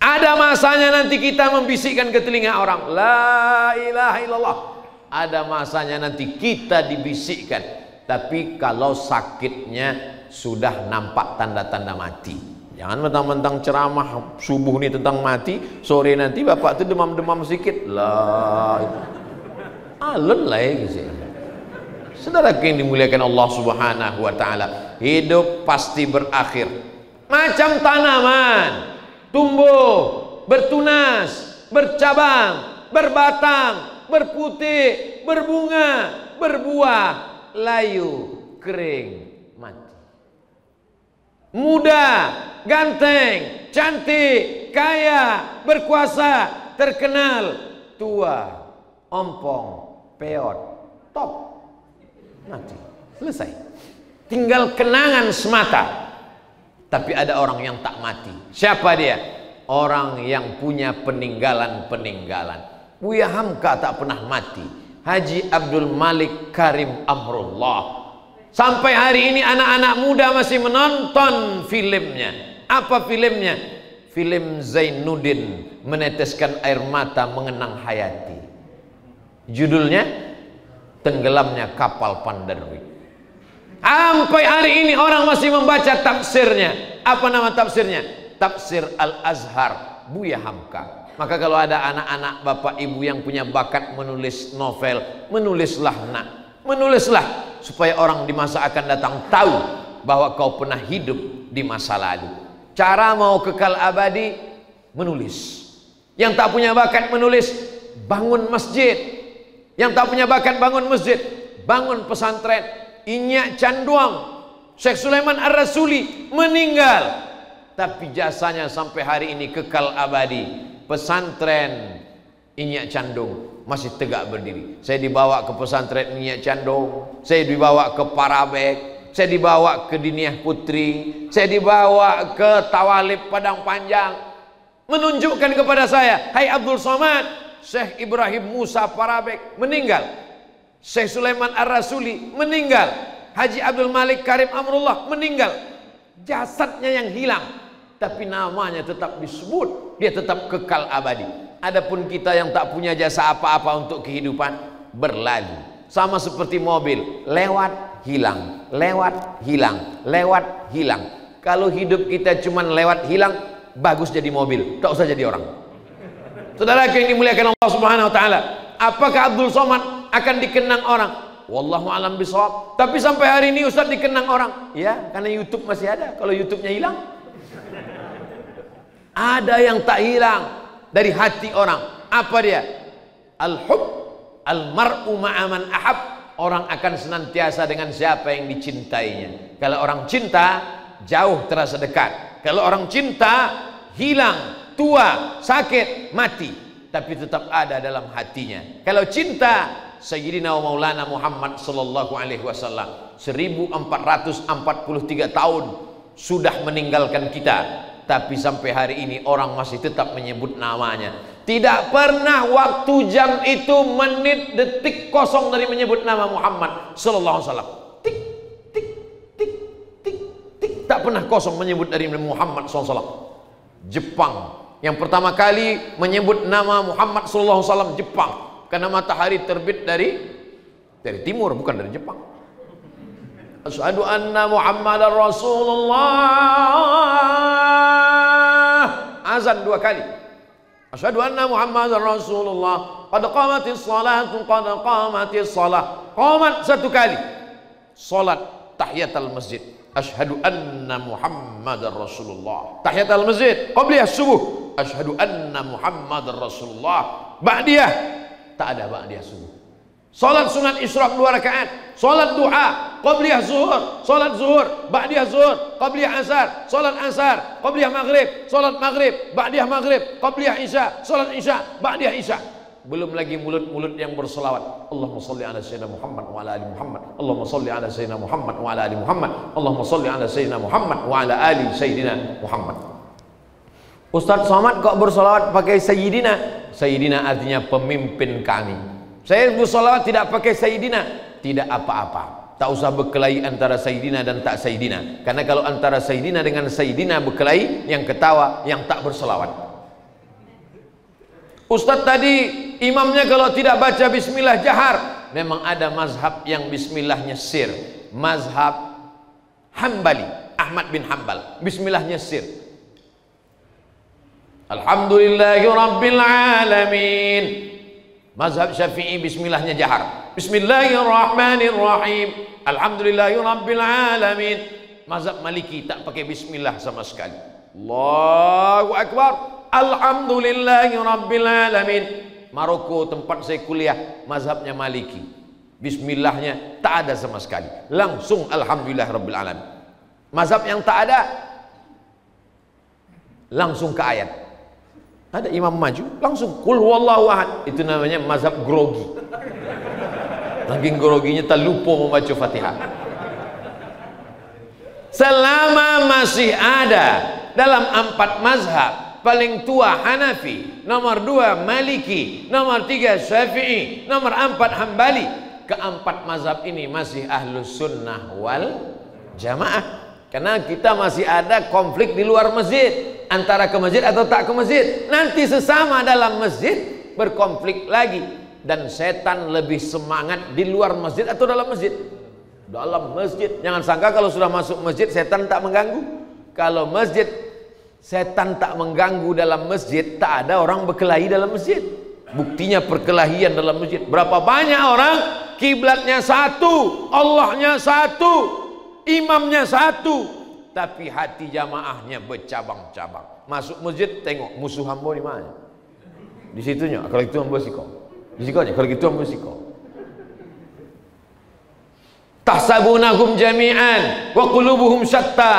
Ada masanya nanti kita membisikkan ke telinga orang, la ilaha illallah. Ada masanya nanti kita dibisikkan. Tapi kalau sakitnya sudah nampak tanda-tanda mati. Jangan mentang-mentang ceramah subuh ini tentang mati, sore nanti bapak itu demam-demam sedikit lah, alun lah ya gitu. Saudara yang dimuliakan Allah Subhanahu wa taala, hidup pasti berakhir. Macam tanaman, tumbuh, bertunas, bercabang, berbatang, berputih, berbunga, berbuah, layu, kering, mati. Muda, ganteng, cantik, kaya, berkuasa, terkenal, tua, ompong, peot, top, mati. Selesai. Tinggal kenangan semata. Tapi ada orang yang tak mati. Siapa dia? Orang yang punya peninggalan-peninggalan. Buya Hamka tak pernah mati. Haji Abdul Malik Karim Amrullah. Sampai hari ini anak-anak muda masih menonton filmnya. Apa filmnya? Film Zainuddin Meneteskan Air Mata Mengenang Hayati. Judulnya Tenggelamnya Kapal Panderwi. Sampai hari ini orang masih membaca tafsirnya. Apa nama tafsirnya? Tafsir Al-Azhar Buya Hamka. Maka kalau ada anak-anak bapak ibu yang punya bakat menulis novel, menulislah nak, menulislah supaya orang di masa akan datang tahu bahwa kau pernah hidup di masa lalu. Cara mau kekal abadi, menulis. Yang tak punya bakat menulis, bangun masjid. Yang tak punya bakat bangun masjid, bangun pesantren. Inyiak Canduang, Syekh Sulaiman Ar-Rasuli meninggal, tapi jasanya sampai hari ini kekal abadi. Pesantren Inyiak Canduang masih tegak berdiri. Saya dibawa ke pesantren Inyiak Canduang, saya dibawa ke Parabek, saya dibawa ke Diniah Putri, saya dibawa ke Tawalib Padang Panjang. Menunjukkan kepada saya, hai Abdul Somad, Syekh Ibrahim Musa Parabek meninggal, Syekh Sulaiman Ar-Rasuli meninggal, Haji Abdul Malik Karim Amrullah meninggal. Jasadnya yang hilang, tapi namanya tetap disebut. Dia tetap kekal abadi. Adapun kita yang tak punya jasa apa-apa untuk kehidupan, berlalu. Sama seperti mobil, lewat, hilang, lewat, hilang, lewat, hilang. Kalau hidup kita cuman lewat, hilang, bagus jadi mobil, tak usah jadi orang. Saudara yang dimuliakan Allah Subhanahu wa taala, apakah Abdul Somad akan dikenang orang? Wallahu a'lam bishawab. Tapi sampai hari ini Ustaz dikenang orang. Ya, karena YouTube masih ada. Kalau YouTube-nya hilang, ada yang tak hilang dari hati orang. Apa dia? Al-hub al-mar'u ma'aman ahab. Orang akan senantiasa dengan siapa yang dicintainya. Kalau orang cinta, jauh terasa dekat. Kalau orang cinta, hilang, tua, sakit, mati, tapi tetap ada dalam hatinya. Kalau cinta Sayyidina wa Maulana Muhammad sallallahu alaihi wasallam 1443 tahun sudah meninggalkan kita, tapi sampai hari ini orang masih tetap menyebut namanya. Tidak pernah waktu, jam itu, menit, detik kosong dari menyebut nama Muhammad sallallahu alaihi wasallam. Tik tik tik tik tik, tak pernah kosong menyebut dari Muhammad sallallahu alaihi wasallam. Jepang yang pertama kali menyebut nama Muhammad sallallahu alaihi wasallam Jepang, karena matahari terbit dari timur, bukan dari Jepang. Asyhadu anna Muhammadar Rasulullah. Azan dua kali. Asyhadu anna Muhammadar Rasulullah. Qad qamatis salatu qad qamatis salah. Qamat satu kali. Salat tahiyatul masjid. Asyhadu anna Muhammadar Rasulullah. Tahiyatul masjid qabliyah subuh. Asyhadu anna Muhammadar Rasulullah. Ba'diyah tak ada ba'diyah subuh. Salat sunat isyraq 2 rakaat, salat duha qabliyah zuhur, salat zuhur ba'diyah zuhur, qabliyah asar, salat asar qabliyah maghrib, salat maghrib ba'diyah maghrib, qabliyah isya, salat isya ba'diyah isya. Belum lagi mulut-mulut yang berselawat. Allahumma shalli ala sayyidina Muhammad wa ala ali Muhammad, Allahumma shalli ala sayyidina Muhammad wa ala ali Muhammad, Allahumma shalli ala sayyidina Muhammad wa ala ali sayyidina Muhammad. Ustaz Somad kok berselawat pakai sayyidina? Sayyidina artinya pemimpin kami. Saya bersolawat tidak pakai Sayyidina, tidak apa-apa. Tak usah berkelahi antara Sayyidina dan tak Sayyidina, karena kalau antara Sayyidina dengan Sayyidina berkelahi, yang ketawa yang tak bersolawat. Ustadz tadi imamnya kalau tidak baca bismillah jahar. Memang ada mazhab yang bismillahnya sir, mazhab Hambali, Ahmad bin Hambal, bismillahnya sir. Alhamdulillahi Rabbil Alamin. Mazhab Syafi'i bismillahnya jahar. Bismillahirrahmanirrahim. Alhamdulillahirrabbilalamin. Mazhab Maliki tak pakai bismillah sama sekali. Allahu Akbar. Alhamdulillahirrabbilalamin. Maroko tempat saya kuliah, mazhabnya Maliki. bismillahnya tak ada sama sekali, langsung alhamdulillah rabbil alamin. Mazhab yang tak ada langsung ke ayat, ada imam maju langsung kul huwallahu ahad. Itu namanya mazhab grogi, saking groginya tak lupa membaca Fatihah. Selama masih ada dalam 4 mazhab, paling tua Hanafi, nomor 2 Maliki, nomor 3 Syafi'i, nomor 4 Hambali. Keempat mazhab ini masih ahlus sunnah wal jamaah. Karena kita masih ada konflik di luar masjid, antara ke masjid atau tak ke masjid. Nanti sesama dalam masjid berkonflik lagi, dan setan lebih semangat di luar masjid atau dalam masjid. Dalam masjid, jangan sangka kalau sudah masuk masjid setan tak mengganggu. Kalau masjid setan tak mengganggu, dalam masjid tak ada orang berkelahi dalam masjid. Buktinya perkelahian dalam masjid, berapa banyak orang kiblatnya satu, Allahnya satu, imamnya satu, tapi hati jamaahnya bercabang-cabang. Masuk masjid tengok musuh hamba di mana, di situnya. Kalau itu hamba siko, di sikonya. Kalau gitu hamba siko. Tahsabunahum jami'an wa qulubuhum syatta.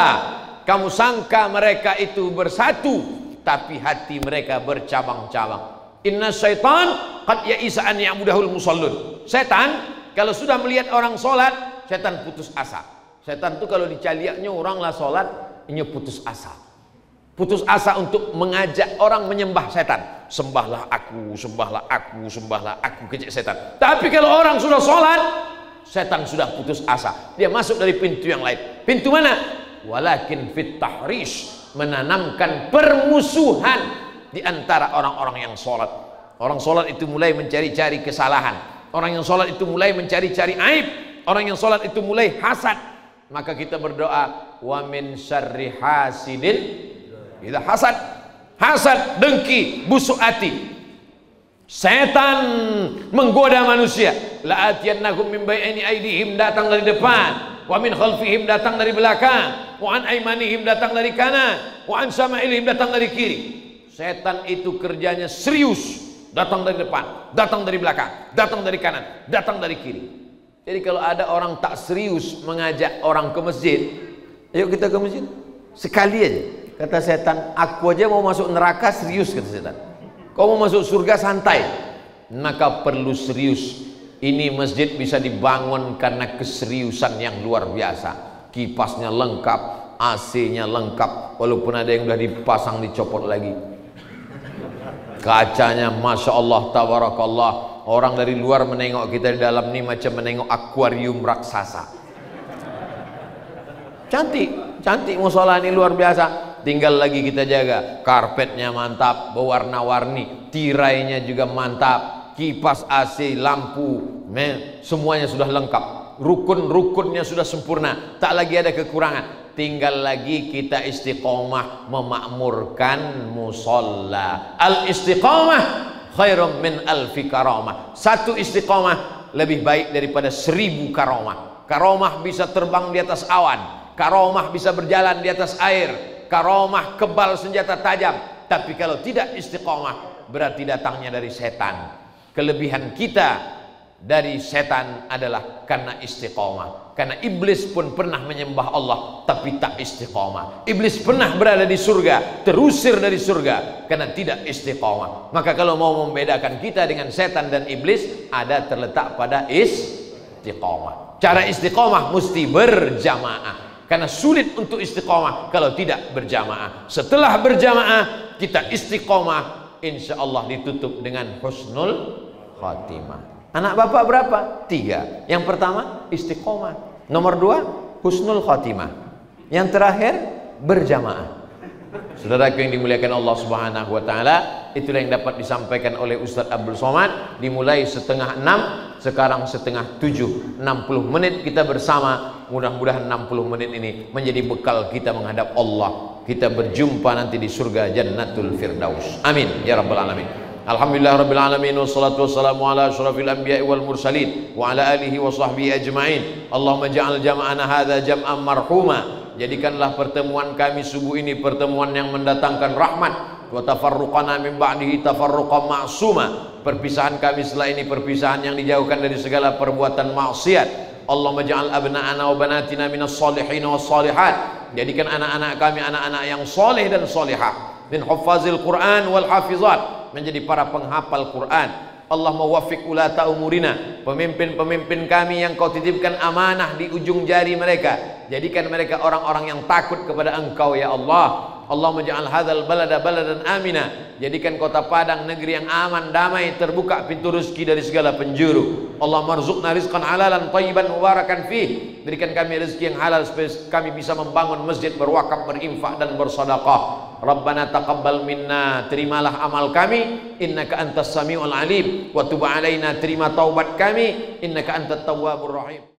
Kamu sangka mereka itu bersatu, tapi hati mereka bercabang-cabang. Inna syaitan qad ya'isa an ya'mudahul musallun. Setan kalau sudah melihat orang sholat, setan putus asa. Setan itu kalau dicaliaknya orang lah sholat, ini putus asa. Putus asa untuk mengajak orang menyembah setan. Sembahlah aku, sembahlah aku, sembahlah aku, kejek setan. Tapi kalau orang sudah sholat, setan sudah putus asa. Dia masuk dari pintu yang lain. Pintu mana? Walakin fit tahrish, menanamkan permusuhan di antara orang-orang yang sholat. Orang sholat itu mulai mencari-cari kesalahan. Orang yang sholat itu mulai mencari-cari aib. Orang yang sholat itu mulai hasad. Maka kita berdoa, wa min syarri hasidin. Kita hasad, hasad, dengki, busuk hati. Setan menggoda manusia. La'atiyannahum min bai'ini aidihim, datang dari depan. Wa min khalfihim, datang dari belakang. Wa an aymanihim, datang dari kanan. Wa an sama'ilihim, datang dari kiri. Setan itu kerjanya serius. Datang dari depan, datang dari belakang, datang dari kanan, datang dari kiri. Jadi kalau ada orang tak serius mengajak orang ke masjid, ayo kita ke masjid, sekali aja. Kata setan, aku aja mau masuk neraka serius, kata setan. Kau mau masuk surga santai. Maka perlu serius. Ini masjid bisa dibangun karena keseriusan yang luar biasa. Kipasnya lengkap, AC-nya lengkap, walaupun ada yang sudah dipasang dicopot lagi. Kacanya masya Allah, tabarakallah. Orang dari luar menengok kita di dalam ini macam menengok akuarium raksasa. Cantik, cantik musola ini luar biasa. Tinggal lagi kita jaga, karpetnya mantap, berwarna-warni, tirainya juga mantap, kipas AC, lampu, semuanya sudah lengkap, rukun-rukunnya sudah sempurna, tak lagi ada kekurangan. Tinggal lagi kita istiqomah memakmurkan musolla. Al istiqomah khairum min alfi karomah. Satu istiqomah lebih baik daripada 1000 karomah. Karomah bisa terbang di atas awan, karomah bisa berjalan di atas air, karomah kebal senjata tajam. Tapi kalau tidak istiqomah, berarti datangnya dari setan. Kelebihan kita dari setan adalah karena istiqomah. Karena iblis pun pernah menyembah Allah tapi tak istiqomah. Iblis pernah berada di surga, terusir dari surga karena tidak istiqomah. Maka kalau mau membedakan kita dengan setan dan iblis, ada terletak pada istiqomah. Cara istiqomah mesti berjamaah, karena sulit untuk istiqomah kalau tidak berjamaah. Setelah berjamaah kita istiqomah, insya Allah ditutup dengan husnul khatimah. Anak bapak berapa? 3. Yang pertama istiqomah, nomor 2 husnul khatimah, yang terakhir berjamaah. Saudaraku yang dimuliakan Allah Subhanahu wa taala, itulah yang dapat disampaikan oleh Ustaz Abdul Somad. Dimulai 5:30, sekarang 6:30. 60 menit kita bersama. Mudah-mudahan 60 menit ini menjadi bekal kita menghadap Allah. Kita berjumpa nanti di surga Jannatul Firdaus. Amin ya rabbal alamin. Alhamdulillah rabbil alamin, wassalatu wassalamu ala asyrafil anbiya'i wal mursalin wa ala alihi wa sahbihi ajma'in. Allahumma ja'al jam'ana hadza jam'an marhuma. Jadikanlah pertemuan kami subuh ini pertemuan yang mendatangkan rahmat, wa tafarruqana min ba'dihi tafarruqan ma'suma. Perpisahan kami setelah ini perpisahan yang dijauhkan dari segala perbuatan maksiat. Allahumma ja'al abna'ana wa banatina minas salihina was salihat. Jadikan anak-anak kami anak-anak yang soleh dan solehah. Min huffazil Qur'an wal hafizat, menjadi para penghafal Qur'an. Allah muwaffiq ulata umurina, pemimpin-pemimpin kami yang kau titipkan amanah di ujung jari mereka, jadikan mereka orang-orang yang takut kepada engkau ya Allah. Allahumma ja'al hadzal balada baladan amina, jadikan kota Padang negeri yang aman, damai, terbuka pintu rezeki dari segala penjuru. Allahumma rzuqna rizqan halalan thayyiban mubarakan fih, berikan kami rezeki yang halal supaya kami bisa membangun masjid, berwakaf, berinfak dan bersedekah. Rabbana taqabbal minna, terimalah amal kami, innaka antas samiul alim, wa tub alaina, terima taubat kami, innaka antat tawwabur rahim.